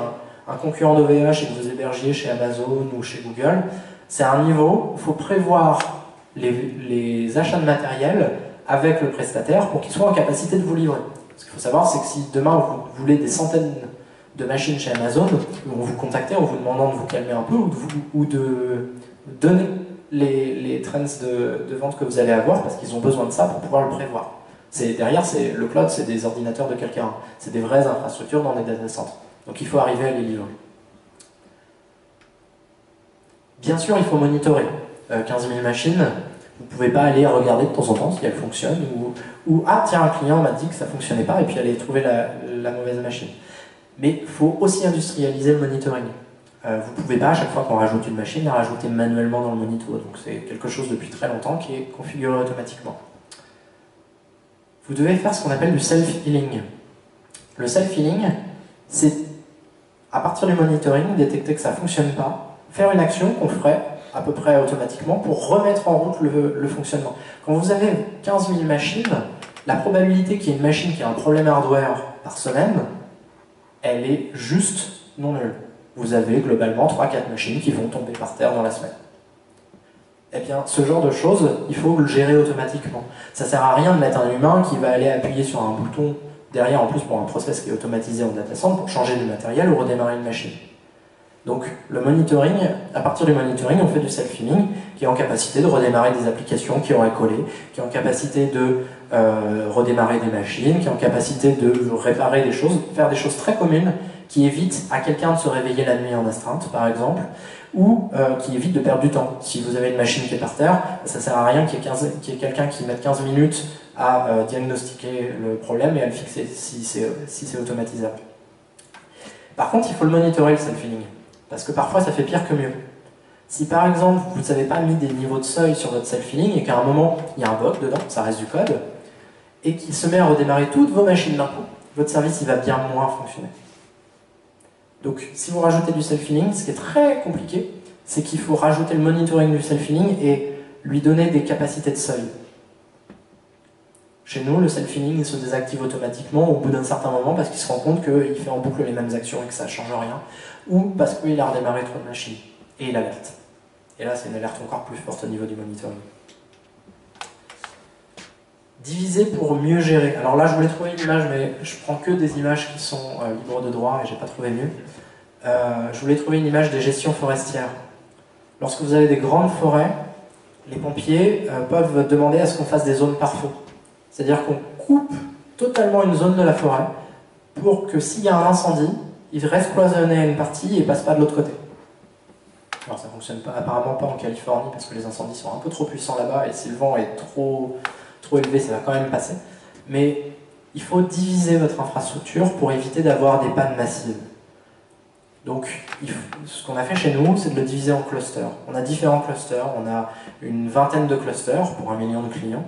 un concurrent d'OVH et que vous hébergiez chez Amazon ou chez Google, c'est un niveau où il faut prévoir les achats de matériel avec le prestataire pour qu'il soit en capacité de vous livrer. Ce qu'il faut savoir, c'est que si demain vous voulez des centaines de machines chez Amazon, ils vont vous contacter en vous demandant de vous calmer un peu ou de donner les trends de vente que vous allez avoir parce qu'ils ont besoin de ça pour pouvoir le prévoir. Derrière, le cloud, c'est des ordinateurs de quelqu'un, c'est des vraies infrastructures dans des data centers. Donc il faut arriver à les livrer. Bien sûr, il faut monitorer. 15 000 machines, vous ne pouvez pas aller regarder de temps en temps si elles fonctionnent ou ah tiens, un client m'a dit que ça ne fonctionnait pas et puis aller trouver la mauvaise machine. Mais il faut aussi industrialiser le monitoring. Vous ne pouvez pas, à chaque fois qu'on rajoute une machine, la rajouter manuellement dans le monito. Donc c'est quelque chose depuis très longtemps qui est configuré automatiquement. Vous devez faire ce qu'on appelle du self-healing. Le self-healing, c'est à partir du monitoring, détecter que ça ne fonctionne pas, faire une action qu'on ferait à peu près automatiquement pour remettre en route le fonctionnement. Quand vous avez 15 000 machines, la probabilité qu'il y ait une machine qui a un problème hardware par semaine, elle est juste non nulle. Vous avez globalement 3-4 machines qui vont tomber par terre dans la semaine. Eh bien, ce genre de choses, il faut le gérer automatiquement. Ça ne sert à rien de mettre un humain qui va aller appuyer sur un bouton derrière, en plus pour un process qui est automatisé en data center, pour changer du matériel ou redémarrer une machine. Donc le monitoring, à partir du monitoring, on fait du self-healing qui est en capacité de redémarrer des applications qui auraient collé, qui est en capacité de redémarrer des machines, qui est en capacité de réparer des choses, faire des choses très communes qui évitent à quelqu'un de se réveiller la nuit en astreinte par exemple, ou qui évitent de perdre du temps. Si vous avez une machine qui est par terre, ça ne sert à rien qu'il y ait quelqu'un qui mette 15 minutes à diagnostiquer le problème et à le fixer si c'est automatisable. Par contre, il faut le monitorer, le self-healing. Parce que parfois, ça fait pire que mieux. Si par exemple, vous n'avez pas mis des niveaux de seuil sur votre self-healing et qu'à un moment, il y a un bug dedans, ça reste du code, et qu'il se met à redémarrer toutes vos machines d'un coup, votre service il va bien moins fonctionner. Donc, si vous rajoutez du self-healing, ce qui est très compliqué, c'est qu'il faut rajouter le monitoring du self-healing et lui donner des capacités de seuil. Chez nous, le self-healing se désactive automatiquement au bout d'un certain moment parce qu'il se rend compte qu'il fait en boucle les mêmes actions et que ça ne change rien, ou parce qu'il a redémarré trop de machines, et il alerte. Et là, c'est une alerte encore plus forte au niveau du monitoring. Diviser pour mieux gérer. Alors là, je voulais trouver une image, mais je prends que des images qui sont libres de droit, et j'ai pas trouvé mieux. Je voulais trouver une image des gestions forestières. Lorsque vous avez des grandes forêts, les pompiers peuvent demander à ce qu'on fasse des zones par feu. C'est-à-dire qu'on coupe totalement une zone de la forêt pour que s'il y a un incendie, il reste cloisonné à une partie et ne passe pas de l'autre côté. Alors ça ne fonctionne pas, apparemment pas en Californie parce que les incendies sont un peu trop puissants là-bas et si le vent est trop élevé, ça va quand même passer. Mais il faut diviser votre infrastructure pour éviter d'avoir des pannes massives. Donc, ce qu'on a fait chez nous, c'est de le diviser en clusters. On a différents clusters, on a une vingtaine de clusters pour 1 million de clients.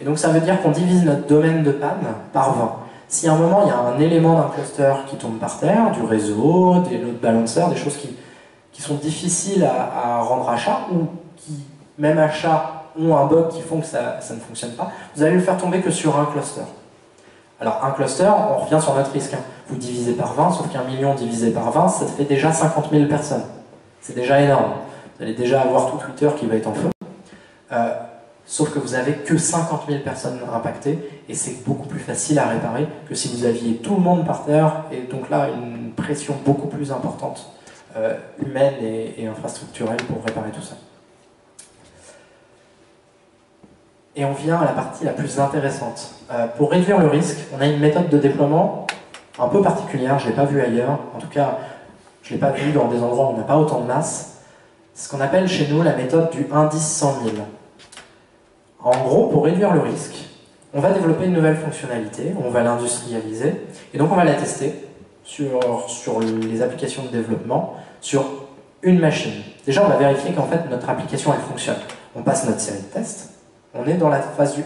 Et donc ça veut dire qu'on divise notre domaine de panne par 20. Si à un moment, il y a un élément d'un cluster qui tombe par terre, du réseau, des load balancers, des choses qui sont difficiles à rendre à chat, ou qui, même à chat, ont un bug qui font que ça ne fonctionne pas, vous allez le faire tomber que sur un cluster. Alors un cluster, on revient sur notre risque. Vous divisez par 20, sauf qu'1 million divisé par 20, ça fait déjà 50 000 personnes. C'est déjà énorme. Vous allez déjà avoir tout Twitter qui va être en feu. Sauf que vous n'avez que 50 000 personnes impactées, et c'est beaucoup plus facile à réparer que si vous aviez tout le monde par terre, et donc là, une pression beaucoup plus importante, humaine et infrastructurelle pour réparer tout ça. Et on vient à la partie la plus intéressante. Pour réduire le risque, on a une méthode de déploiement un peu particulière, je ne l'ai pas vue ailleurs, en tout cas, je ne l'ai pas vue dans des endroits où on n'a pas autant de masse. C'est ce qu'on appelle chez nous la méthode du indice 100 000. En gros, pour réduire le risque, on va développer une nouvelle fonctionnalité, on va l'industrialiser, et donc on va la tester sur les applications de développement, sur une machine. Déjà, on va vérifier qu'en fait, notre application, elle fonctionne. On passe notre série de tests, on est dans la phase du 1.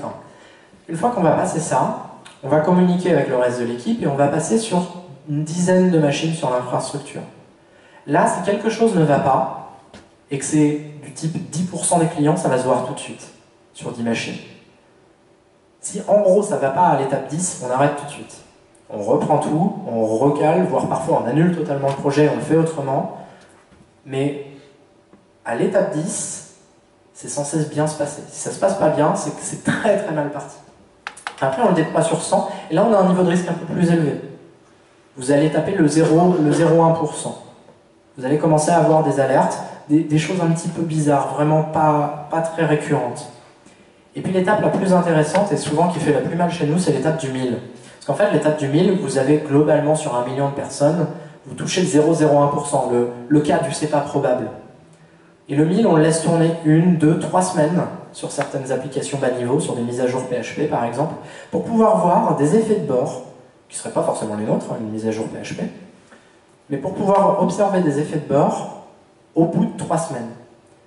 Une fois qu'on va passer ça, on va communiquer avec le reste de l'équipe et on va passer sur une dizaine de machines sur l'infrastructure. Là, si quelque chose ne va pas, et que c'est du type 10% des clients, ça va se voir tout de suite. Sur 10 machines. Si en gros ça ne va pas à l'étape 10, on arrête tout de suite. On reprend tout, on recale, voire parfois on annule totalement le projet, on le fait autrement. Mais à l'étape 10, c'est censé bien se passer. Si ça ne se passe pas bien, c'est que c'est très très mal parti. Après on le déploie sur 100, et là on a un niveau de risque un peu plus élevé. Vous allez taper le 0,1%. Vous allez commencer à avoir des alertes, des choses un petit peu bizarres, vraiment pas très récurrentes. Et puis l'étape la plus intéressante, et souvent qui fait la plus mal chez nous, c'est l'étape du 1000. Parce qu'en fait, l'étape du 1000, vous avez globalement sur 1 million de personnes, vous touchez le 0,01%, le cas du c'est pas probable. Et le 1000, on le laisse tourner 1, 2, 3 semaines sur certaines applications bas niveau, sur des mises à jour PHP par exemple, pour pouvoir voir des effets de bord, qui ne seraient pas forcément les nôtres, une mise à jour PHP, mais pour pouvoir observer des effets de bord au bout de 3 semaines.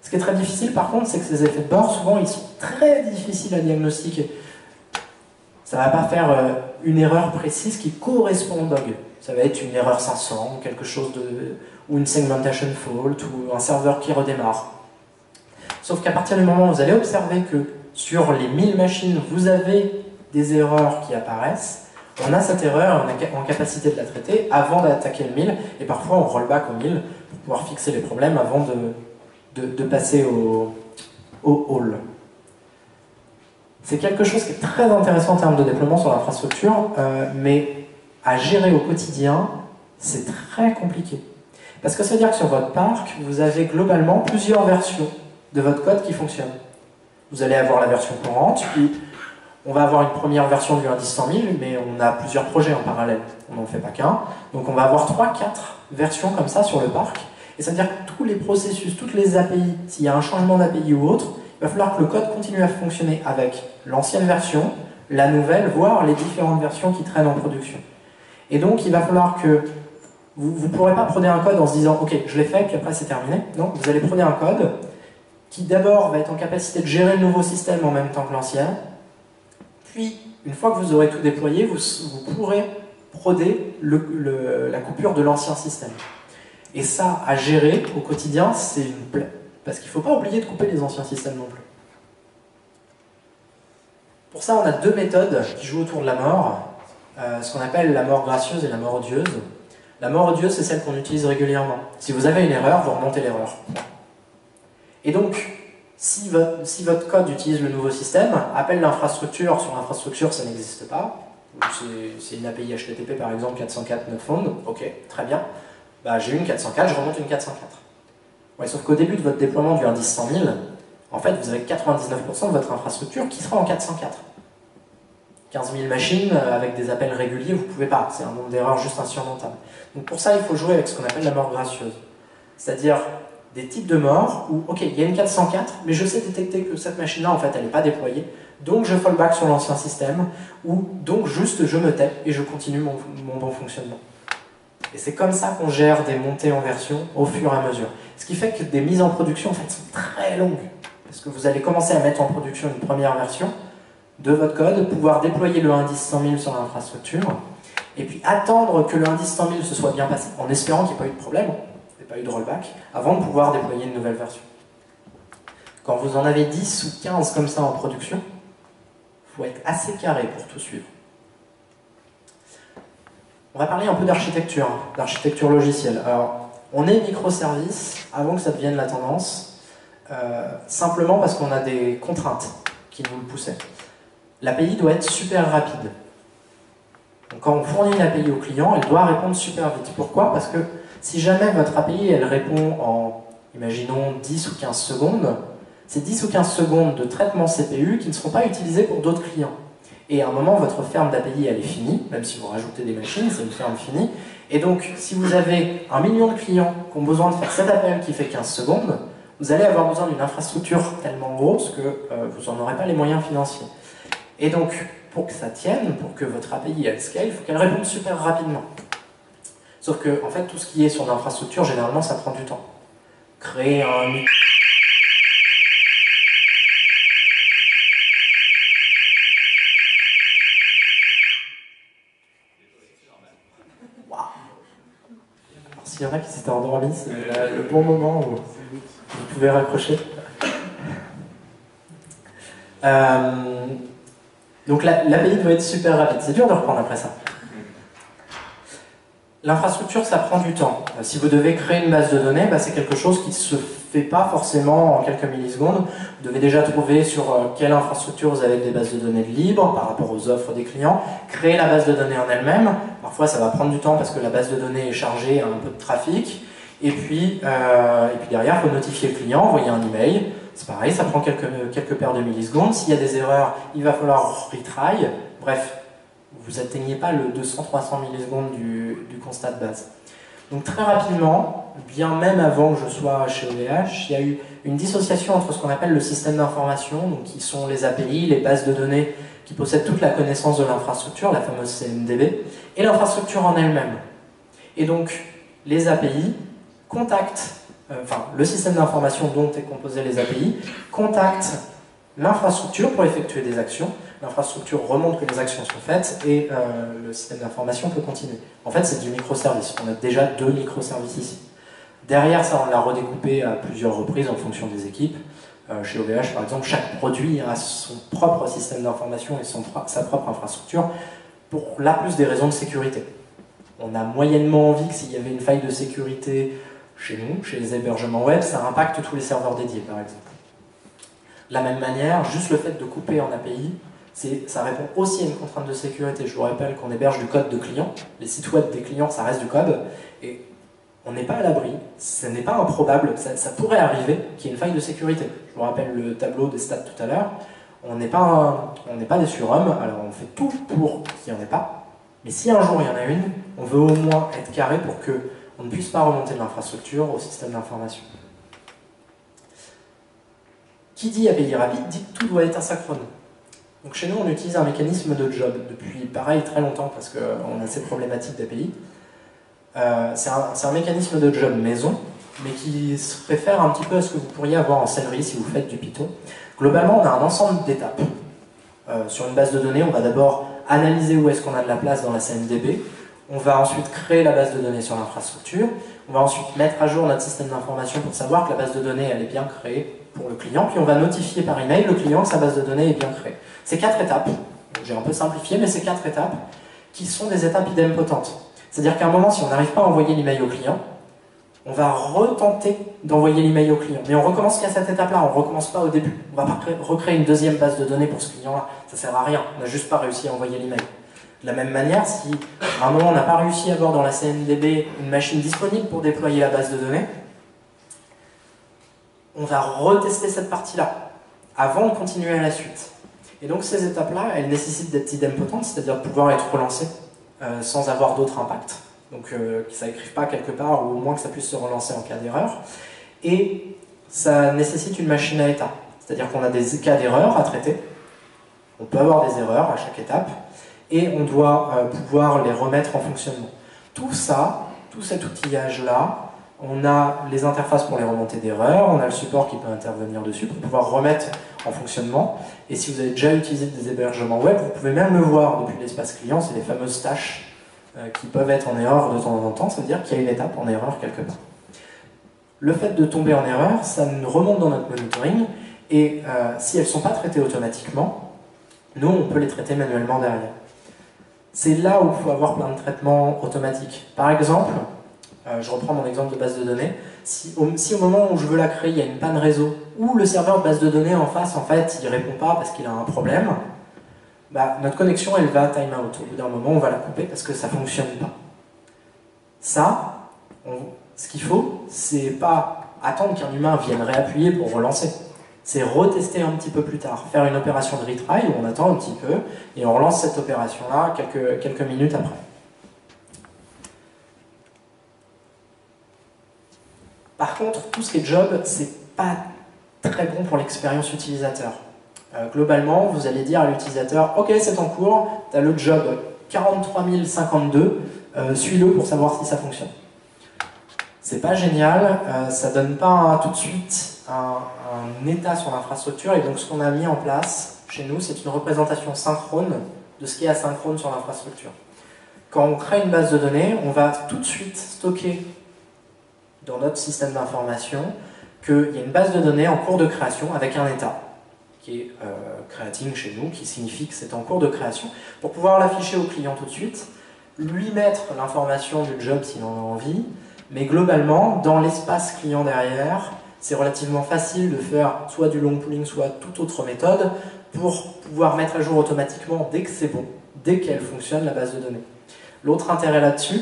Ce qui est très difficile par contre, c'est que ces effets de bord, souvent, ils sont très difficiles à diagnostiquer. Ça ne va pas faire une erreur précise qui correspond au bug. Ça va être une erreur 500, ou quelque chose de... ou une segmentation fault, ou un serveur qui redémarre. Sauf qu'à partir du moment où vous allez observer que sur les 1000 machines, vous avez des erreurs qui apparaissent, on a cette erreur, on est en capacité de la traiter avant d'attaquer le 1000, et parfois on rollback au 1000 pour pouvoir fixer les problèmes avant de passer au hall. C'est quelque chose qui est très intéressant en termes de déploiement sur l'infrastructure, mais à gérer au quotidien, c'est très compliqué. Parce que ça veut dire que sur votre parc, vous avez globalement plusieurs versions de votre code qui fonctionnent. Vous allez avoir la version courante, puis on va avoir une première version du indice 100 000, mais on a plusieurs projets en parallèle, on n'en fait pas qu'un. Donc on va avoir 3 à 4 versions comme ça sur le parc. Et ça veut dire que tous les processus, toutes les API, s'il y a un changement d'API ou autre, il va falloir que le code continue à fonctionner avec l'ancienne version, la nouvelle, voire les différentes versions qui traînent en production. Et donc il va falloir que... Vous ne pourrez pas prôner un code en se disant « Ok, je l'ai fait, puis après c'est terminé ». Non, vous allez prôner un code qui d'abord va être en capacité de gérer le nouveau système en même temps que l'ancien. Puis, une fois que vous aurez tout déployé, vous pourrez prôner la coupure de l'ancien système. Et ça, à gérer au quotidien, c'est une plaie. Parce qu'il ne faut pas oublier de couper les anciens systèmes non plus. Pour ça, on a 2 méthodes qui jouent autour de la mort. Ce qu'on appelle la mort gracieuse et la mort odieuse. La mort odieuse, c'est celle qu'on utilise régulièrement. Si vous avez une erreur, vous remontez l'erreur. Et donc, si votre code utilise le nouveau système, appelle l'infrastructure. Sur l'infrastructure, ça n'existe pas. C'est une API HTTP, par exemple, 404.NotFound. Ok, très bien. Bah, j'ai une 404, je remonte une 404. Ouais, sauf qu'au début de votre déploiement du indice 100 000, en fait, vous avez 99% de votre infrastructure qui sera en 404. 15 000 machines avec des appels réguliers, vous ne pouvez pas. C'est un nombre d'erreurs juste insurmontable. Donc pour ça, il faut jouer avec ce qu'on appelle la mort gracieuse. C'est-à-dire des types de morts où, ok, il y a une 404, mais je sais détecter que cette machine-là, en fait, elle n'est pas déployée, donc je fallback sur l'ancien système, ou donc juste je me tais et je continue mon bon fonctionnement. Et c'est comme ça qu'on gère des montées en version au fur et à mesure. Ce qui fait que des mises en production en fait, sont très longues. Parce que vous allez commencer à mettre en production une première version de votre code, pouvoir déployer le indice 100 000 sur l'infrastructure, et puis attendre que le indice 100 000 se soit bien passé, en espérant qu'il n'y ait pas eu de problème, qu'il n'y ait pas eu de rollback, avant de pouvoir déployer une nouvelle version. Quand vous en avez 10 ou 15 comme ça en production, il faut être assez carré pour tout suivre. On va parler un peu d'architecture, d'architecture logicielle. Alors, on est microservice avant que ça devienne la tendance, simplement parce qu'on a des contraintes qui nous le poussaient. L'API doit être super rapide. Donc, quand on fournit une API au client, elle doit répondre super vite. Pourquoi? Parce que si jamais votre API elle répond en, imaginons, 10 ou 15 secondes, c'est 10 ou 15 secondes de traitement CPU qui ne seront pas utilisées pour d'autres clients. Et à un moment, votre ferme d'API, elle est finie, même si vous rajoutez des machines, c'est une ferme finie. Et donc, si vous avez 1 million de clients qui ont besoin de faire cet appel qui fait 15 secondes, vous allez avoir besoin d'une infrastructure tellement grosse que vous n'en aurez pas les moyens financiers. Et donc, pour que ça tienne, pour que votre API elle scale, il faut qu'elle réponde super rapidement. Sauf que, en fait, tout ce qui est sur l'infrastructure, généralement, ça prend du temps. Créer un... Il y en a qui s'étaient endormis, c'est le bon moment où vous pouvez raccrocher. Donc l'API doit être super rapide, c'est dur de reprendre après ça. L'infrastructure, ça prend du temps. Si vous devez créer une base de données, bah, c'est quelque chose qui ne se fait pas forcément en quelques millisecondes. Vous devez déjà trouver sur quelle infrastructure vous avez des bases de données libres par rapport aux offres des clients, créer la base de données en elle-même. Parfois, ça va prendre du temps parce que la base de données est chargée à un peu de trafic. Et puis derrière, il faut notifier le client, envoyer un email. C'est pareil, ça prend quelques paires de millisecondes. S'il y a des erreurs, il va falloir retry. Bref. Vous n'atteignez pas le 200-300 millisecondes du constat de base. Donc très rapidement, bien même avant que je sois chez OVH, il y a eu une dissociation entre ce qu'on appelle le système d'information, donc qui sont les API, les bases de données qui possèdent toute la connaissance de l'infrastructure, la fameuse CMDB, et l'infrastructure en elle-même. Et donc les API contactent, enfin le système d'information dont est composé les API, contactent l'infrastructure pour effectuer des actions. L'infrastructure remonte que les actions sont faites et le système d'information peut continuer. En fait, c'est du microservice. On a déjà 2 microservices ici. Derrière ça, on l'a redécoupé à plusieurs reprises en fonction des équipes. Chez OVH, par exemple, chaque produit a son propre système d'information et sa propre infrastructure pour la plus des raisons de sécurité. On a moyennement envie que s'il y avait une faille de sécurité chez nous, chez les hébergements web, ça impacte tous les serveurs dédiés, par exemple. De la même manière, juste le fait de couper en API, ça répond aussi à une contrainte de sécurité. Je vous rappelle qu'on héberge du code de clients. Les sites web des clients, ça reste du code. Et on n'est pas à l'abri. Ce n'est pas improbable. Ça pourrait arriver qu'il y ait une faille de sécurité. Je vous rappelle le tableau des stats tout à l'heure. On n'est pas des surhommes. Alors on fait tout pour qu'il n'y en ait pas. Mais si un jour il y en a une, on veut au moins être carré pour qu'on ne puisse pas remonter de l'infrastructure au système d'information. Qui dit API rapide dit que tout doit être asynchrone. Donc chez nous, on utilise un mécanisme de job depuis, pareil, très longtemps, parce qu'on a ces problématiques d'API. C'est un mécanisme de job maison, mais qui se réfère un petit peu à ce que vous pourriez avoir en Celery si vous faites du Python. Globalement, on a un ensemble d'étapes. Sur une base de données, on va d'abord analyser où est-ce qu'on a de la place dans la CMDB. On va ensuite créer la base de données sur l'infrastructure. On va ensuite mettre à jour notre système d'information pour savoir que la base de données elle est bien créée pour le client, puis on va notifier par email le client que sa base de données est bien créée. Ces 4 étapes, j'ai un peu simplifié, mais ces 4 étapes qui sont des étapes idempotentes. C'est-à-dire qu'à un moment, si on n'arrive pas à envoyer l'email au client, on va retenter d'envoyer l'email au client. Mais on recommence qu'à cette étape-là, on ne recommence pas au début. On va pas recréer une deuxième base de données pour ce client-là. Ça ne sert à rien, on n'a juste pas réussi à envoyer l'email. De la même manière, si à un moment on n'a pas réussi à avoir dans la CMDB une machine disponible pour déployer la base de données, on va retester cette partie-là, avant de continuer à la suite. Et donc ces étapes-là, elles nécessitent d'être idempotentes, c'est-à-dire de pouvoir être relancées sans avoir d'autres impacts. Donc que ça n'écrive pas quelque part, ou au moins que ça puisse se relancer en cas d'erreur. Et ça nécessite une machine à état, c'est-à-dire qu'on a des cas d'erreur à traiter, on peut avoir des erreurs à chaque étape, et on doit pouvoir les remettre en fonctionnement. Tout ça, tout cet outillage-là, on a les interfaces pour les remontées d'erreurs, on a le support qui peut intervenir dessus pour pouvoir remettre en fonctionnement. Et si vous avez déjà utilisé des hébergements web, vous pouvez même le voir depuis l'espace client, c'est les fameuses tâches qui peuvent être en erreur de temps en temps, ça veut dire qu'il y a une étape en erreur quelque part. Le fait de tomber en erreur, ça nous remonte dans notre monitoring, et si elles ne sont pas traitées automatiquement, nous on peut les traiter manuellement derrière. C'est là où il faut avoir plein de traitements automatiques. Par exemple, je reprends mon exemple de base de données, si au moment où je veux la créer, il y a une panne réseau, ou le serveur de base de données en face, en fait, il ne répond pas parce qu'il a un problème, bah, notre connexion, elle va time out. Au bout d'un moment, on va la couper parce que ça ne fonctionne pas. Ça, ce qu'il faut, c'est pas attendre qu'un humain vienne réappuyer pour relancer. C'est retester un petit peu plus tard, faire une opération de retry où on attend un petit peu et on relance cette opération-là quelques minutes après. Par contre, tout ce qui est job, c'est pas très bon pour l'expérience utilisateur. Globalement, vous allez dire à l'utilisateur « Ok, c'est en cours, tu as le job 43052, suis-le pour savoir si ça fonctionne. » C'est pas génial, ça donne pas tout de suite un état sur l'infrastructure, et donc ce qu'on a mis en place chez nous, c'est une représentation synchrone de ce qui est asynchrone sur l'infrastructure. Quand on crée une base de données, on va tout de suite stocker dans notre système d'information qu'il y a une base de données en cours de création avec un état, qui est creating chez nous, qui signifie que c'est en cours de création, pour pouvoir l'afficher au client tout de suite, lui mettre l'information du job s'il en a envie, mais globalement, dans l'espace client derrière, c'est relativement facile de faire soit du long pooling, soit toute autre méthode, pour pouvoir mettre à jour automatiquement dès que c'est bon, dès qu'elle fonctionne la base de données. L'autre intérêt là-dessus,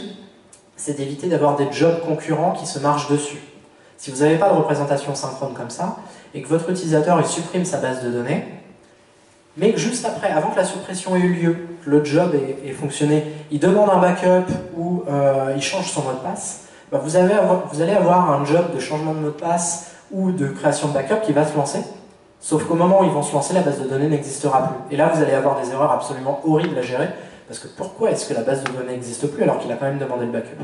c'est d'éviter d'avoir des jobs concurrents qui se marchent dessus. Si vous n'avez pas de représentation synchrone comme ça, et que votre utilisateur il supprime sa base de données, mais que juste après, avant que la suppression ait eu lieu, que le job ait fonctionné, il demande un backup ou il change son mot de passe, bah vous allez avoir un job de changement de mot de passe ou de création de backup qui va se lancer, sauf qu'au moment où ils vont se lancer, la base de données n'existera plus. Et là, vous allez avoir des erreurs absolument horribles à gérer, parce que pourquoi est-ce que la base de données n'existe plus alors qu'il a quand même demandé le backup?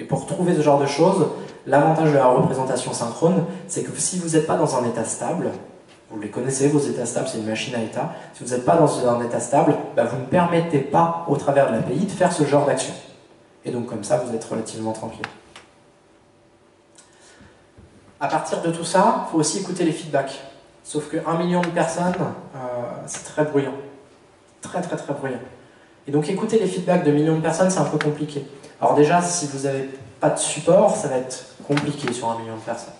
Et pour trouver ce genre de choses, l'avantage de la représentation synchrone, c'est que si vous n'êtes pas dans un état stable, vous les connaissez, vos états stables, c'est une machine à état, si vous n'êtes pas dans un état stable, bah vous ne permettez pas, au travers de l'API, de faire ce genre d'action. Et donc comme ça, vous êtes relativement tranquille. À partir de tout ça, il faut aussi écouter les feedbacks. Sauf que 1 million de personnes, c'est très bruyant. Très très très bruyant. Et donc écouter les feedbacks de millions de personnes, c'est un peu compliqué. Alors déjà, si vous n'avez pas de support, ça va être compliqué sur 1 million de personnes.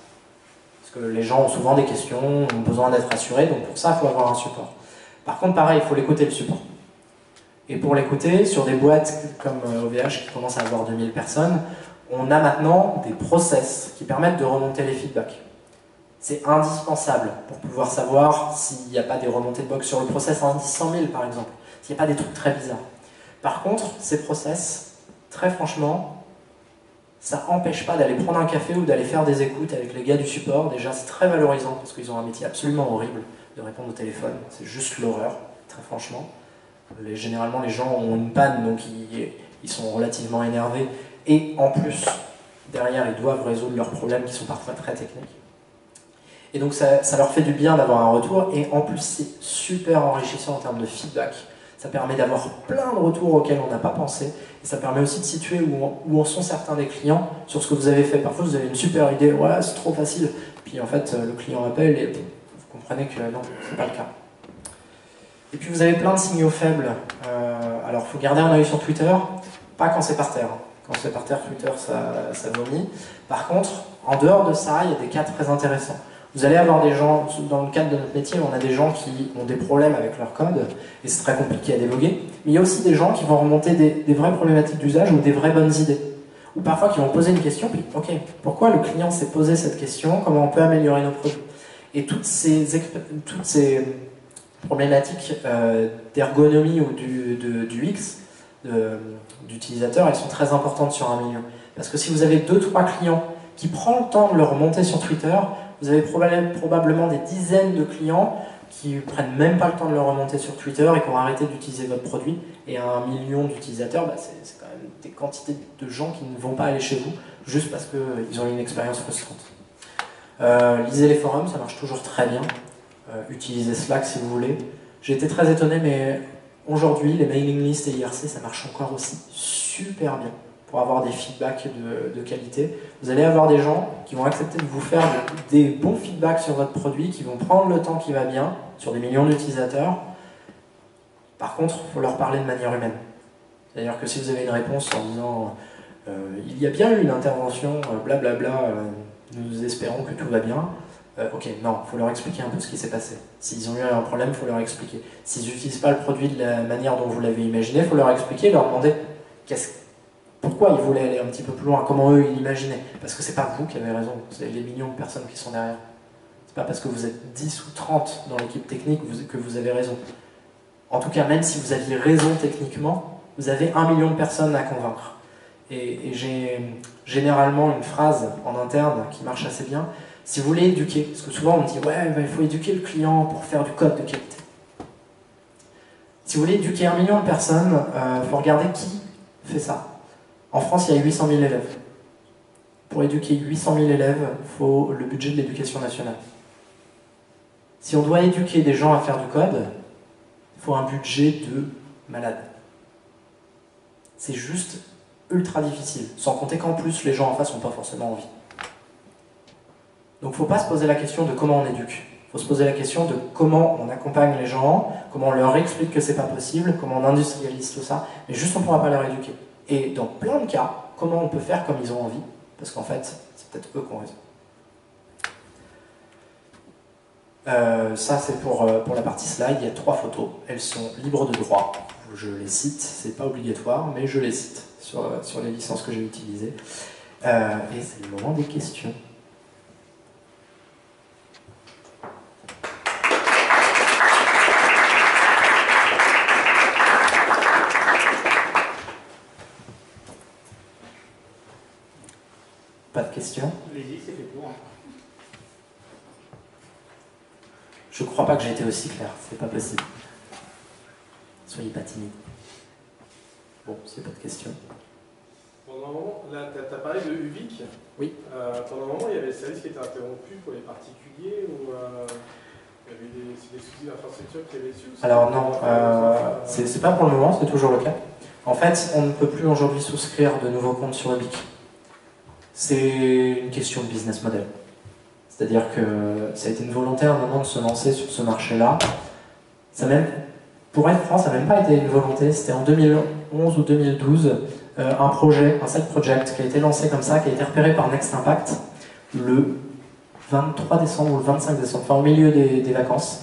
Parce que les gens ont souvent des questions, ont besoin d'être rassurés, donc pour ça, il faut avoir un support. Par contre, pareil, il faut l'écouter le support. Et pour l'écouter, sur des boîtes comme OVH qui commencent à avoir 2000 personnes, on a maintenant des process qui permettent de remonter les feedbacks. C'est indispensable pour pouvoir savoir s'il n'y a pas des remontées de bugs sur le process à indice 100 000 par exemple, s'il n'y a pas des trucs très bizarres. Par contre, ces process, très franchement, ça n'empêche pas d'aller prendre un café ou d'aller faire des écoutes avec les gars du support. Déjà, c'est très valorisant parce qu'ils ont un métier absolument horrible de répondre au téléphone. C'est juste l'horreur, très franchement. Généralement, les gens ont une panne, donc ils sont relativement énervés. Et en plus, derrière, ils doivent résoudre leurs problèmes qui sont parfois très techniques. Et donc, ça leur fait du bien d'avoir un retour. Et en plus, c'est super enrichissant en termes de feedback. Ça permet d'avoir plein de retours auxquels on n'a pas pensé. Et ça permet aussi de situer où en sont certains des clients sur ce que vous avez fait. Parfois, vous avez une super idée, ouais, c'est trop facile. Puis en fait, le client appelle et vous comprenez que non, c'est pas le cas. Et puis, vous avez plein de signaux faibles. Alors, il faut garder un œil sur Twitter, pas quand c'est par terre. Quand c'est par terre, Twitter, ça vomit. Par contre, en dehors de ça, il y a des cas très intéressants. Vous allez avoir des gens, dans le cadre de notre métier, on a des gens qui ont des problèmes avec leur code, et c'est très compliqué à déboguer. Mais il y a aussi des gens qui vont remonter des vraies problématiques d'usage ou des vraies bonnes idées. Ou parfois qui vont poser une question, puis ok, pourquoi le client s'est posé cette question, comment on peut améliorer nos produits? Et toutes ces problématiques d'ergonomie ou du UX, d'utilisateur, elles sont très importantes sur 1 million. Parce que si vous avez 2-3 clients qui prennent le temps de le remonter sur Twitter, vous avez probablement des dizaines de clients qui ne prennent même pas le temps de le remonter sur Twitter et qui ont arrêté d'utiliser votre produit. Et 1 million d'utilisateurs, bah, c'est quand même des quantités de gens qui ne vont pas aller chez vous juste parce qu'ils ont une expérience frustrante. Lisez les forums, ça marche toujours très bien. Utilisez Slack si vous voulez. J'ai été très étonné, mais aujourd'hui, les mailing lists et IRC, ça marche encore aussi super bien pour avoir des feedbacks de qualité. Vous allez avoir des gens qui vont accepter de vous faire des bons feedbacks sur votre produit, qui vont prendre le temps qui va bien, sur des millions d'utilisateurs. Par contre, il faut leur parler de manière humaine. C'est-à-dire que si vous avez une réponse en disant « il y a bien eu une intervention, blablabla, nous espérons que tout va bien », ok, non, il faut leur expliquer un peu ce qui s'est passé. S'ils ont eu un problème, il faut leur expliquer. S'ils n'utilisent pas le produit de la manière dont vous l'avez imaginé, il faut leur expliquer, leur demander pourquoi ils voulaient aller un petit peu plus loin, comment eux ils l'imaginaient. Parce que c'est pas vous qui avez raison, c'est les millions de personnes qui sont derrière. C'est pas parce que vous êtes 10 ou 30 dans l'équipe technique que vous avez raison. En tout cas, même si vous aviez raison techniquement, vous avez 1 million de personnes à convaincre. Et j'ai généralement une phrase en interne qui marche assez bien. Si vous voulez éduquer, parce que souvent on me dit « ouais, il faut éduquer le client pour faire du code de qualité ». Si vous voulez éduquer 1 million de personnes, il faut regarder qui fait ça. En France, il y a 800 000 élèves. Pour éduquer 800 000 élèves, il faut le budget de l'éducation nationale. Si on doit éduquer des gens à faire du code, il faut un budget de malade. C'est juste ultra difficile, sans compter qu'en plus, les gens en face n'ont pas forcément envie. Donc il ne faut pas se poser la question de comment on éduque. Il faut se poser la question de comment on accompagne les gens, comment on leur explique que c'est pas possible, comment on industrialise tout ça, mais juste on ne pourra pas leur éduquer. Et dans plein de cas, comment on peut faire comme ils ont envie, parce qu'en fait, c'est peut-être eux qui ont raison. Ça c'est pour la partie slide, il y a 3 photos, elles sont libres de droit. Je les cite, c'est pas obligatoire, mais je les cite sur les licences que j'ai utilisées. Et c'est le moment des questions. Pas de questions. Allez-y, c'est fait pour. Je crois pas que j'ai été aussi clair, c'est pas possible. Soyez pas timide. Bon, c'est pas de questions. Pendant un moment, là, t'as parlé de Hubic. Oui. Pendant un moment, il y avait des services qui étaient interrompus pour les particuliers ou il y avait des soucis d'infrastructure qui avaient dessus. Alors non, c'est pas pour le moment, c'est toujours le cas. En fait, on ne peut plus aujourd'hui souscrire de nouveaux comptes sur Hubic. C'est une question de business model. C'est-à-dire que ça a été une volonté à un moment de se lancer sur ce marché-là. Pour être franc, ça n'a même pas été une volonté. C'était en 2011 ou 2012, un projet, un side project qui a été lancé comme ça, qui a été repéré par Next Impact le 23 décembre ou le 25 décembre, enfin au milieu des vacances.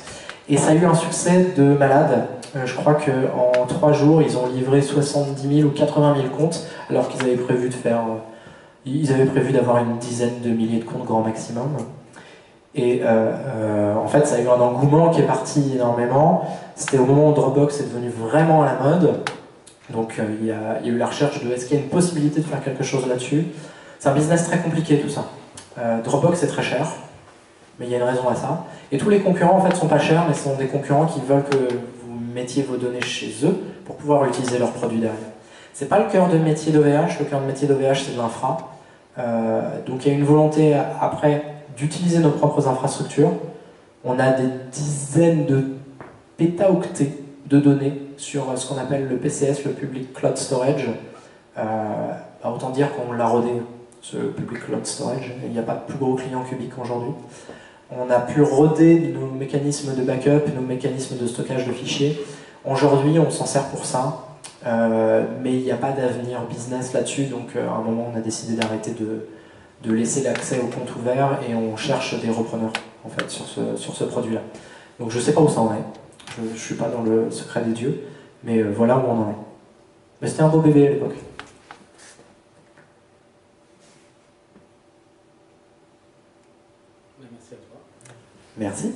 Et ça a eu un succès de malade. Je crois qu'en 3 jours, ils ont livré 70 000 ou 80 000 comptes, alors qu'ils avaient prévu de faire... Ils avaient prévu d'avoir une dizaine de milliers de comptes grand maximum. Et en fait, ça a eu un engouement qui est parti énormément. C'était au moment où Dropbox est devenu vraiment à la mode. Donc il y a eu la recherche de est-ce qu'il y a une possibilité de faire quelque chose là-dessus. C'est un business très compliqué tout ça. Dropbox est très cher, mais il y a une raison à ça. Et tous les concurrents en fait sont pas chers, mais sont des concurrents qui veulent que vous mettiez vos données chez eux pour pouvoir utiliser leurs produits derrière. C'est pas le cœur de métier d'OVH, le cœur de métier d'OVH c'est de l'infra. Donc il y a une volonté après d'utiliser nos propres infrastructures. On a des dizaines de pétaoctets de données sur ce qu'on appelle le PCS, le Public Cloud Storage. Autant dire qu'on l'a rodé, ce Public Cloud Storage. Il n'y a pas de plus gros client Hubic aujourd'hui. On a pu roder nos mécanismes de backup, nos mécanismes de stockage de fichiers. Aujourd'hui, on s'en sert pour ça. Mais il n'y a pas d'avenir business là-dessus, donc à un moment on a décidé d'arrêter de laisser l'accès au compte ouvert et on cherche des repreneurs en fait sur ce produit-là. Donc je ne sais pas où ça en est, je ne suis pas dans le secret des dieux, mais voilà où on en est. Mais c'était un beau bébé à l'époque. Merci à toi. Merci.